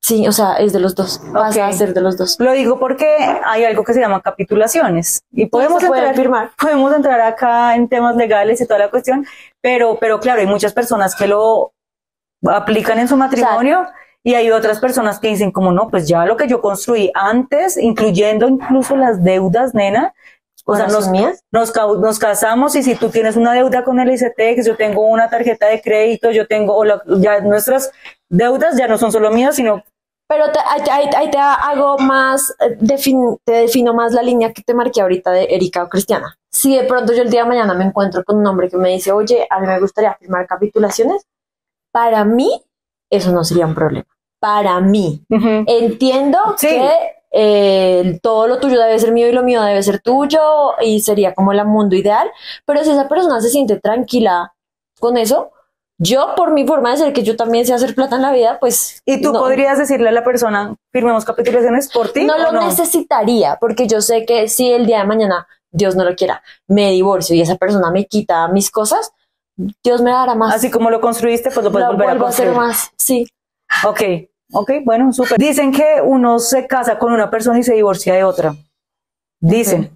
Sí, o sea, es de los dos, vas a ser de los dos. Lo digo porque hay algo que se llama capitulaciones y podemos entrar acá en temas legales y toda la cuestión, pero claro, hay muchas personas que lo aplican en su matrimonio. O sea, y hay otras personas que dicen como no, pues ya lo que yo construí antes, incluyendo incluso las deudas, nena, o sea, nos casamos y si tú tienes una deuda con el ICETEX, yo tengo una tarjeta de crédito, ya nuestras deudas ya no son solo mías, sino... Pero ahí te hago más, te defino más la línea que te marqué ahorita de Erika o Cristiana. Si de pronto yo el día de mañana me encuentro con un hombre que me dice, oye, a mí me gustaría firmar capitulaciones, para mí eso no sería un problema. Para mí. Entiendo que todo lo tuyo debe ser mío y lo mío debe ser tuyo y sería como el mundo ideal, pero si esa persona se siente tranquila con eso, yo por mi forma de ser, que yo también sé hacer plata en la vida, pues... ¿Y tú podrías decirle a la persona, firmemos capitulaciones por ti? No lo necesitaría, porque yo sé que si el día de mañana, Dios no lo quiera, me divorcio y esa persona me quita mis cosas, Dios me dará más. Así como lo construiste, pues lo puedes volver a construir. Lo vuelvo a hacer más, sí. Ok, Ok, bueno, súper. Dicen que uno se casa con una persona y se divorcia de otra. Dicen. Okay.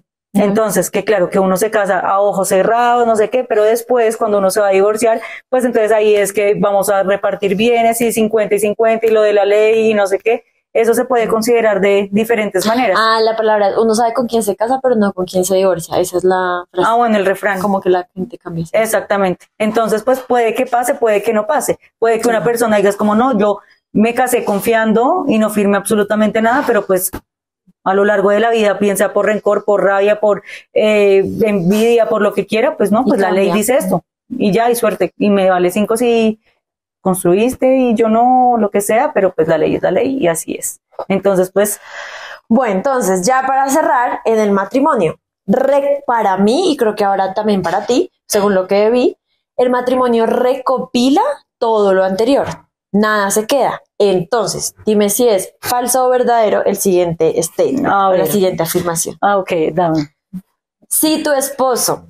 Entonces, que claro, que uno se casa a ojos cerrados, no sé qué, pero después cuando uno se va a divorciar, pues entonces ahí es que vamos a repartir bienes y 50 y 50 y lo de la ley y no sé qué. Eso se puede considerar de diferentes maneras. Ah, la palabra, uno sabe con quién se casa, pero no con quién se divorcia. Esa es la frase. Ah, bueno, el refrán. Como que la gente cambia. Exactamente. Entonces, pues puede que pase, puede que no pase. Puede que una persona diga, es como, no, yo me casé confiando y no firme absolutamente nada, pero pues a lo largo de la vida piensa por rencor, por rabia, por envidia, por lo que quiera, pues no, pues la ley dice esto. Y ya, y suerte. Y me vale 5 si construiste y yo no, lo que sea, pero pues la ley es la ley y así es. Entonces, pues, bueno, entonces ya para cerrar, en el matrimonio, para mí y creo que ahora también para ti, según lo que vi, el matrimonio recopila todo lo anterior, nada se queda. Entonces, dime si es falso o verdadero el siguiente statement, la siguiente afirmación. Ah, ok, dame. Si tu esposo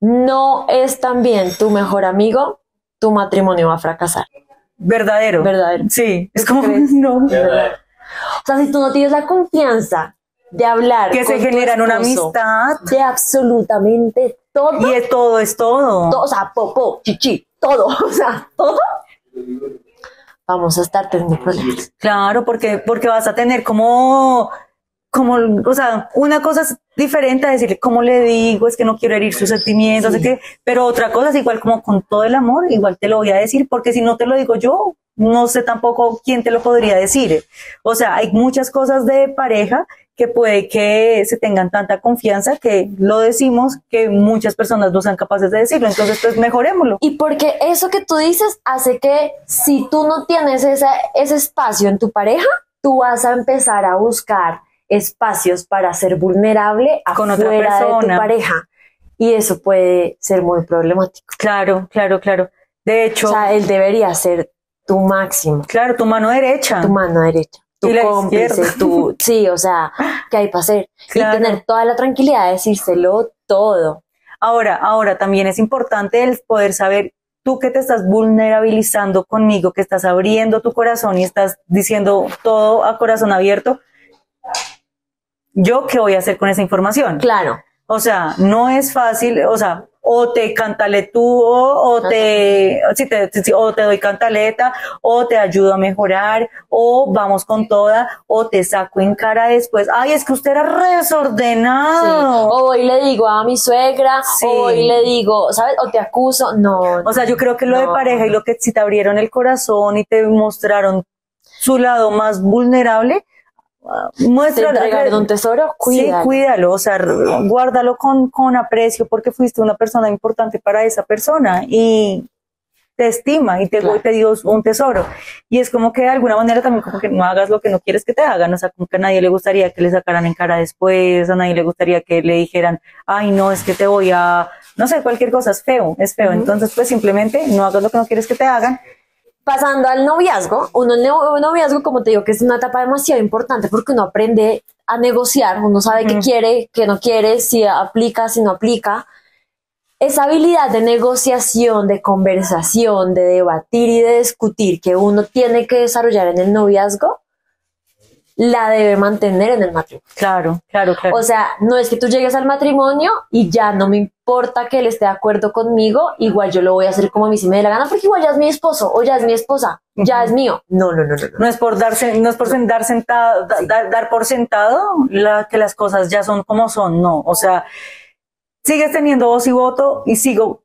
no es también tu mejor amigo, tu matrimonio va a fracasar. Verdadero. Verdadero. Sí, es como, no. Verdadero. O sea, si tú no tienes la confianza de hablar que se generan una amistad de absolutamente todo. Y es todo, es todo. O sea, popó, chichi, todo. O sea, todo. Vamos a estar teniendo problemas. Claro, porque vas a tener o sea, una cosa es diferente a decirle, ¿cómo le digo? Es que no quiero herir sus sentimientos, sí. Pero otra cosa es igual, como con todo el amor, igual te lo voy a decir, porque si no te lo digo yo, no sé tampoco quién te lo podría decir. O sea, hay muchas cosas de pareja que puede que se tengan tanta confianza que lo decimos, que muchas personas no sean capaces de decirlo, entonces pues mejorémoslo. Y porque eso que tú dices hace que si tú no tienes ese espacio en tu pareja, tú vas a empezar a buscar espacios para ser vulnerable con otra persona, de tu pareja, y eso puede ser muy problemático. Claro, claro, claro. De hecho, o sea, él debería ser tu máximo. Claro, tu mano derecha. Tu mano derecha. Tu cómplice, tu... Sí, o sea, ¿qué hay para hacer? Claro. Y tener toda la tranquilidad de decírselo todo. Ahora también es importante el poder saber tú que te estás vulnerabilizando conmigo, que estás abriendo tu corazón y estás diciendo todo a corazón abierto. ¿Yo qué voy a hacer con esa información? Claro. O sea, no es fácil, o sea, o te cantaletúo, o te doy cantaleta, o te ayudo a mejorar, o vamos con toda, o te saco en cara después. Ay, es que usted era re desordenado. Sí. O hoy le digo a mi suegra, sí. O hoy le digo, ¿sabes? O te acuso. No. O sea, yo creo que lo de pareja y lo que si te abrieron el corazón y te mostraron su lado más vulnerable, muéstralo, un tesoro, cuídalo. Sí, cuídalo, o sea, guárdalo con aprecio porque fuiste una persona importante para esa persona y te estima y te dio un tesoro. Y es como que de alguna manera también como que no hagas lo que no quieres que te hagan, o sea, como que a nadie le gustaría que le sacaran en cara después, a nadie le gustaría que le dijeran, ay no, es que te voy a, no sé, cualquier cosa, es feo, es feo. Entonces pues simplemente no hagas lo que no quieres que te hagan. Pasando al noviazgo, el noviazgo, como te digo, que es una etapa demasiado importante porque uno aprende a negociar, uno sabe qué quiere, qué no quiere, si aplica, si no aplica. Esa habilidad de negociación, de conversación, de debatir y de discutir que uno tiene que desarrollar en el noviazgo, la debe mantener en el matrimonio. Claro, claro, claro. O sea, no es que tú llegues al matrimonio y ya no me importa que él esté de acuerdo conmigo, igual yo lo voy a hacer como a mí se me dé la gana, porque igual ya es mi esposo o ya es mi esposa, ya es mío. No, no, no, no. No es por dar por sentado que las cosas ya son como son, no. O sea, sigues teniendo voz y voto y sigo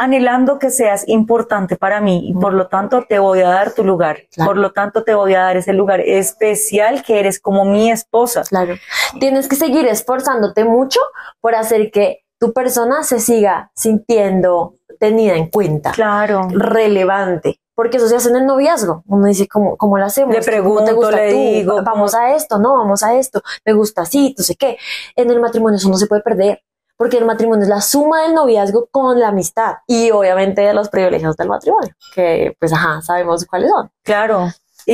anhelando que seas importante para mí y por lo tanto te voy a dar tu lugar, claro. Por lo tanto te voy a dar ese lugar especial que eres como mi esposa. Claro, tienes que seguir esforzándote mucho por hacer que tu persona se siga sintiendo tenida en cuenta, claro, relevante, porque eso se hace en el noviazgo. Uno dice, ¿cómo lo hacemos? Le pregunto, ¿te gusta le tú? Digo, vamos a esto, no, vamos a esto, me gusta así, no sé qué. En el matrimonio eso no se puede perder. Porque el matrimonio es la suma del noviazgo con la amistad y obviamente de los privilegios del matrimonio, que pues sabemos cuáles son. Claro.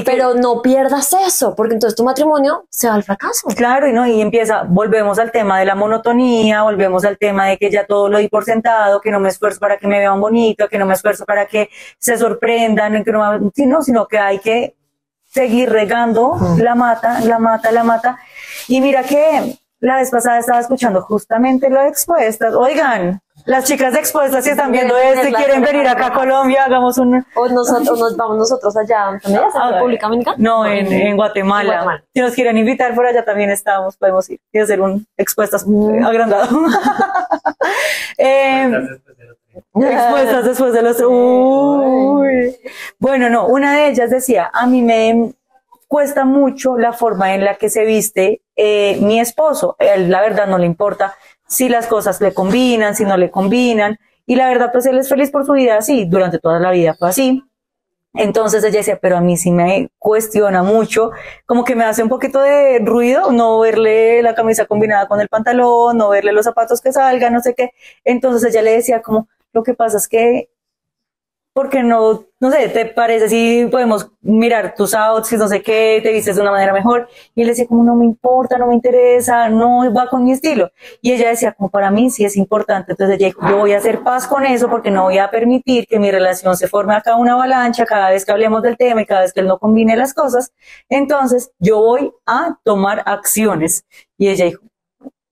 Pero no pierdas eso, porque entonces tu matrimonio se va al fracaso. Claro, y no, y empieza, volvemos al tema de la monotonía, volvemos al tema de que ya todo lo di por sentado, que no me esfuerzo para que me vean bonito, que no me esfuerzo para que se sorprendan, que no, sino que hay que seguir regando la mata, la mata, la mata. Y mira que la vez pasada estaba escuchando justamente lo de Expuestas. Oigan, las chicas de Expuestas, si están viendo esto y quieren venir acá a Colombia, hagamos un... O nosotros, nos vamos nosotros allá, ¿también es en República Dominicana? No, en Guatemala. Si nos quieren invitar por allá también estamos, podemos ir y hacer un Expuestas agrandado. Expuestas después de los... Uy. Bueno, no, una de ellas decía, a mí me cuesta mucho la forma en la que se viste mi esposo. Él, la verdad, no le importa si las cosas le combinan, si no le combinan. Y la verdad, pues él es feliz por su vida así, durante toda la vida fue así. Entonces ella decía, pero a mí sí me cuestiona mucho, como que me hace un poquito de ruido no verle la camisa combinada con el pantalón, no verle los zapatos que salgan, no sé qué. Entonces ella le decía como, lo que pasa es que, porque no, no sé, ¿te parece si podemos mirar tus outfits, no sé qué, te vistes de una manera mejor? Y él decía como, no me importa, no me interesa, no va con mi estilo. Y ella decía como, para mí sí es importante. Entonces ella dijo, yo voy a hacer paz con eso porque no voy a permitir que mi relación se forme acá una avalancha cada vez que hablemos del tema y cada vez que él no combine las cosas. Entonces yo voy a tomar acciones. Y ella dijo,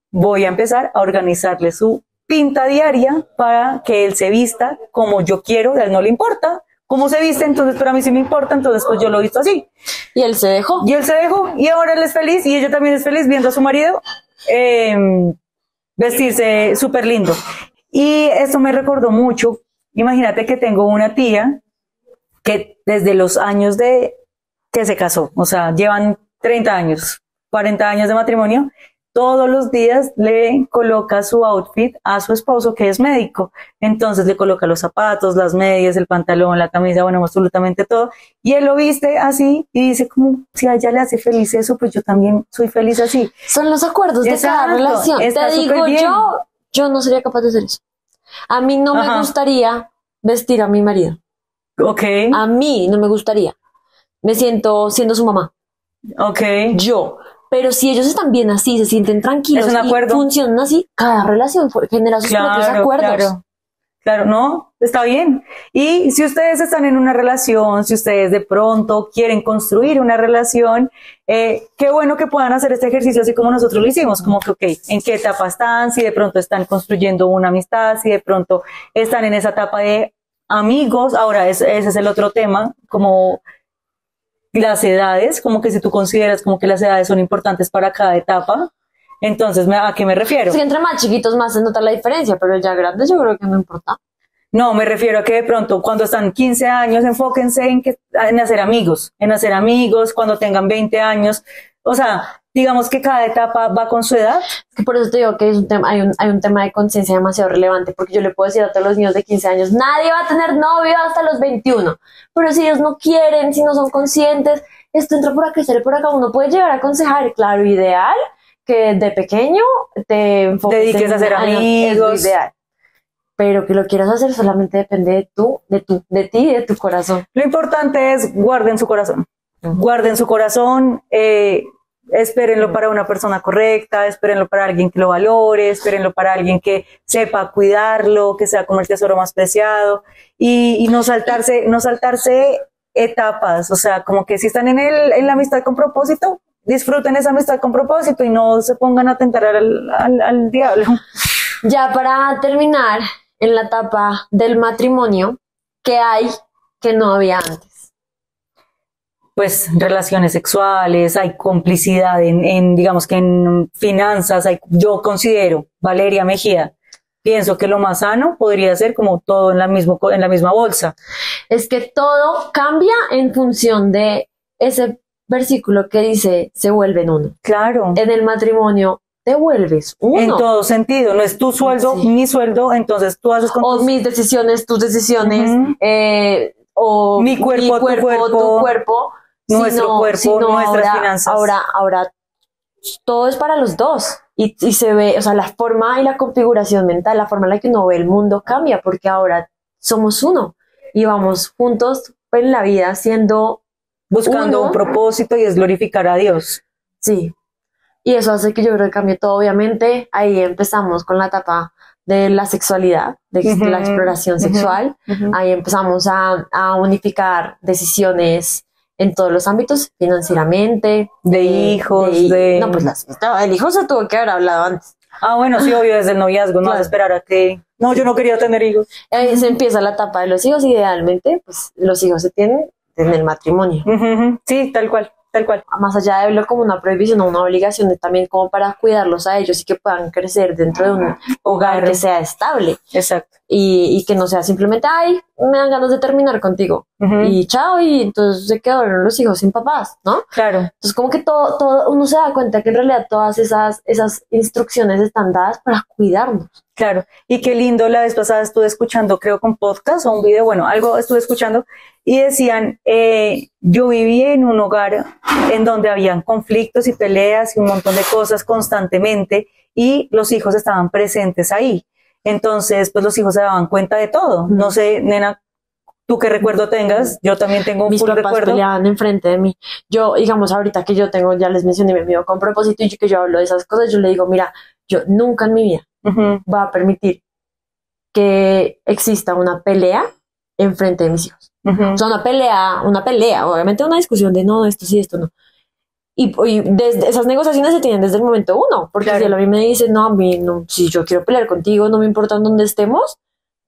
voy a empezar a organizarle su pinta diaria para que él se vista como yo quiero, a él no le importa cómo se viste, entonces pero a mí sí me importa, entonces pues yo lo visto así. Y él se dejó. Y él se dejó, y ahora él es feliz, y ella también es feliz viendo a su marido vestirse súper lindo. Y esto me recordó mucho, imagínate que tengo una tía que desde los años de que se casó, o sea, llevan 30 años, 40 años de matrimonio, todos los días le coloca su outfit a su esposo, que es médico. Entonces le coloca los zapatos, las medias, el pantalón, la camisa, bueno, absolutamente todo. Y él lo viste así y dice como, si a ella le hace feliz eso, pues yo también soy feliz así. Son los acuerdos de cada relación. Te digo, yo no sería capaz de hacer eso. A mí no me gustaría vestir a mi marido. Ok. A mí no me gustaría. Me siento siendo su mamá. Ok. Yo. Pero si ellos están bien así, se sienten tranquilos y funcionan así, cada relación genera sus propios acuerdos. Claro, claro, no, está bien. Y si ustedes están en una relación, si ustedes de pronto quieren construir una relación, qué bueno que puedan hacer este ejercicio así como nosotros lo hicimos, como que, ok, ¿en qué etapa están? Si de pronto están construyendo una amistad, si de pronto están en esa etapa de amigos. Ahora, ese es el otro tema, como... las edades, como que si tú consideras como que las edades son importantes para cada etapa, entonces, ¿a qué me refiero? Si entre más chiquitos más se nota la diferencia, pero ya grandes yo creo que no importa. No, me refiero a que de pronto cuando están 15 años, enfóquense en hacer amigos, cuando tengan 20 años, o sea, digamos que cada etapa va con su edad. Por eso te digo que es un tema, hay un tema de conciencia demasiado relevante, porque yo le puedo decir a todos los niños de 15 años, nadie va a tener novio hasta los 21, pero si ellos no quieren, si no son conscientes, esto entra por acá, sale por acá, uno puede llegar a aconsejar, claro, ideal, que de pequeño te enfoques, dediques a hacer amigos, es ideal. Pero que lo quieras hacer solamente depende de ti y de tu corazón. Lo importante es guarden su corazón. Guarden su corazón, espérenlo para una persona correcta, espérenlo para alguien que lo valore, espérenlo para alguien que sepa cuidarlo, que sea como el tesoro más preciado y no saltarse etapas, o sea, como que si están en la amistad con propósito, disfruten esa amistad con propósito y no se pongan a tentar al diablo. Ya para terminar, en la etapa del matrimonio, ¿qué hay que no había antes? Pues relaciones sexuales, hay complicidad digamos que en finanzas, yo considero, Valeria Mejía, pienso que lo más sano podría ser como todo en la misma bolsa. Es que todo cambia en función de ese versículo que dice, se vuelven uno. Claro. En el matrimonio te vuelves uno. En todo sentido, no es tu sueldo, mi sueldo, entonces tú haces con mis decisiones, tus decisiones, o mi cuerpo, tu cuerpo. Nuestro cuerpo, nuestras finanzas. Ahora todo es para los dos y se ve, o sea, la forma y la configuración mental, la forma en la que uno ve el mundo cambia porque ahora somos uno y vamos juntos en la vida siendo buscando un propósito y es glorificar a Dios. Sí, y eso hace que yo creo que cambie todo. Obviamente ahí empezamos con la etapa de la sexualidad, de la exploración sexual. Ahí empezamos a unificar decisiones en todos los ámbitos, financieramente, de hijos, de... No, pues el hijo se tuvo que haber hablado antes. Ah, bueno, sí, obvio, desde el noviazgo, no vas a esperar a que... No, yo no quería tener hijos. Ahí se empieza la etapa de los hijos, idealmente, pues los hijos se tienen desde el matrimonio. Sí, tal cual, tal cual. Más allá de verlo como una prohibición o una obligación, de también como para cuidarlos a ellos y que puedan crecer dentro de un hogar que sea estable. Exacto. Y que no sea simplemente, ay, me dan ganas de terminar contigo. Y chao, y entonces se quedaron los hijos sin papás, ¿no? Claro. Entonces como que todo uno se da cuenta que en realidad todas esas instrucciones están dadas para cuidarnos. Claro, y qué lindo, la vez pasada estuve escuchando, creo que un podcast o un video, bueno, algo estuve escuchando, y decían, yo viví en un hogar en donde habían conflictos y peleas y un montón de cosas constantemente, y los hijos estaban presentes ahí. Entonces, pues los hijos se daban cuenta de todo. No sé, nena, tú qué recuerdo tengas. Yo también tengo un recuerdo. Mis papás peleaban enfrente de mí. Yo, digamos, ahorita que yo tengo, ya les mencioné, mi amigo con propósito, y que yo hablo de esas cosas, yo le digo, mira, yo nunca en mi vida voy a permitir que exista una pelea enfrente de mis hijos. O sea, una pelea, obviamente una discusión de no, esto sí, esto no. Y desde esas negociaciones se tienen desde el momento uno, porque si él a mí me dice, no, a mí, no, si yo quiero pelear contigo, no me importa dónde estemos,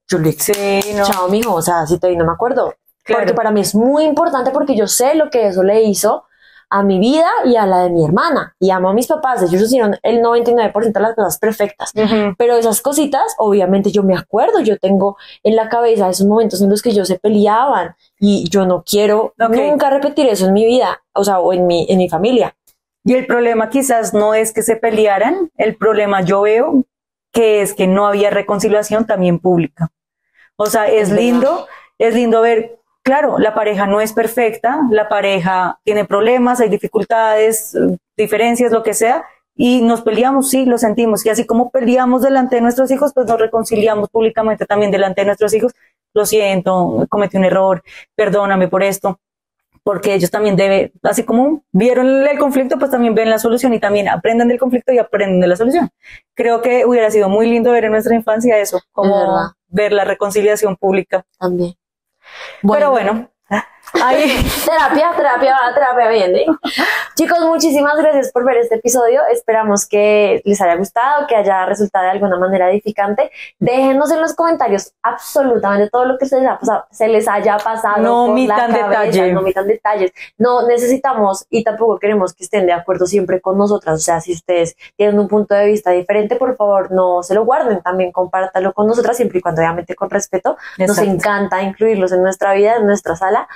yo le digo, chao, mijo, o sea, si te vi, no me acuerdo. Claro. Porque para mí es muy importante, porque yo sé lo que eso le hizo a mi vida y a la de mi hermana, y amo a mis papás, ellos hicieron el 99% de las cosas perfectas, pero esas cositas, obviamente yo me acuerdo, yo tengo en la cabeza esos momentos en los que ellos se peleaban, y yo no quiero nunca repetir eso en mi vida, o sea, o en mi familia. Y el problema quizás no es que se pelearan, el problema yo veo que es que no había reconciliación también pública. O sea, es lindo ver. Claro, la pareja no es perfecta, la pareja tiene problemas, hay dificultades, diferencias, lo que sea, y nos peleamos, sí, lo sentimos. Y así como peleamos delante de nuestros hijos, pues nos reconciliamos públicamente también delante de nuestros hijos. Lo siento, cometí un error, perdóname por esto. Porque ellos también deben, así como vieron el conflicto, pues también ven la solución y también aprenden del conflicto y aprenden de la solución. Creo que hubiera sido muy lindo ver en nuestra infancia eso, como ver la reconciliación pública. También. Bueno. Pero bueno, ahí. terapia bien, ¿eh? Chicos, muchísimas gracias por ver este episodio. Esperamos que les haya gustado, que haya resultado de alguna manera edificante. Déjenos en los comentarios absolutamente todo lo que se les haya pasado. No omitan detalles. No omitan detalles. No necesitamos y tampoco queremos que estén de acuerdo siempre con nosotras. O sea, si ustedes tienen un punto de vista diferente, por favor, no se lo guarden. También compártanlo con nosotras, siempre y cuando, obviamente, con respeto. Exacto. Nos encanta incluirlos en nuestra vida, en nuestra sala.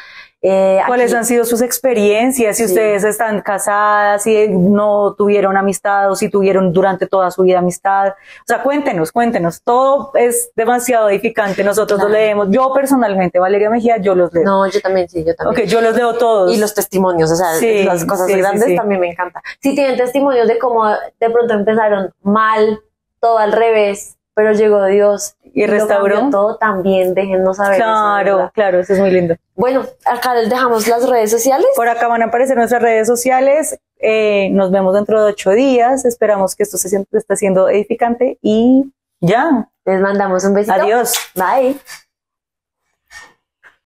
¿Cuáles han sido sus experiencias? Si ustedes están casadas, si no tuvieron amistad o si tuvieron durante toda su vida amistad. O sea, cuéntenos. Todo es demasiado edificante. Nosotros lo leemos. Yo personalmente, Valeria Mejía, yo los leo. No, yo también. Ok, yo los leo todos. Y los testimonios, o sea, las cosas grandes también me encanta. Si tienen testimonios de cómo de pronto empezaron mal, todo al revés, pero llegó Dios y restauró todo, también déjennos saber. Claro, eso es muy lindo. Bueno, acá les dejamos las redes sociales. Por acá van a aparecer nuestras redes sociales. Nos vemos dentro de 8 días. Esperamos que esto esté siendo edificante y ya. Les mandamos un besito. Adiós. Bye.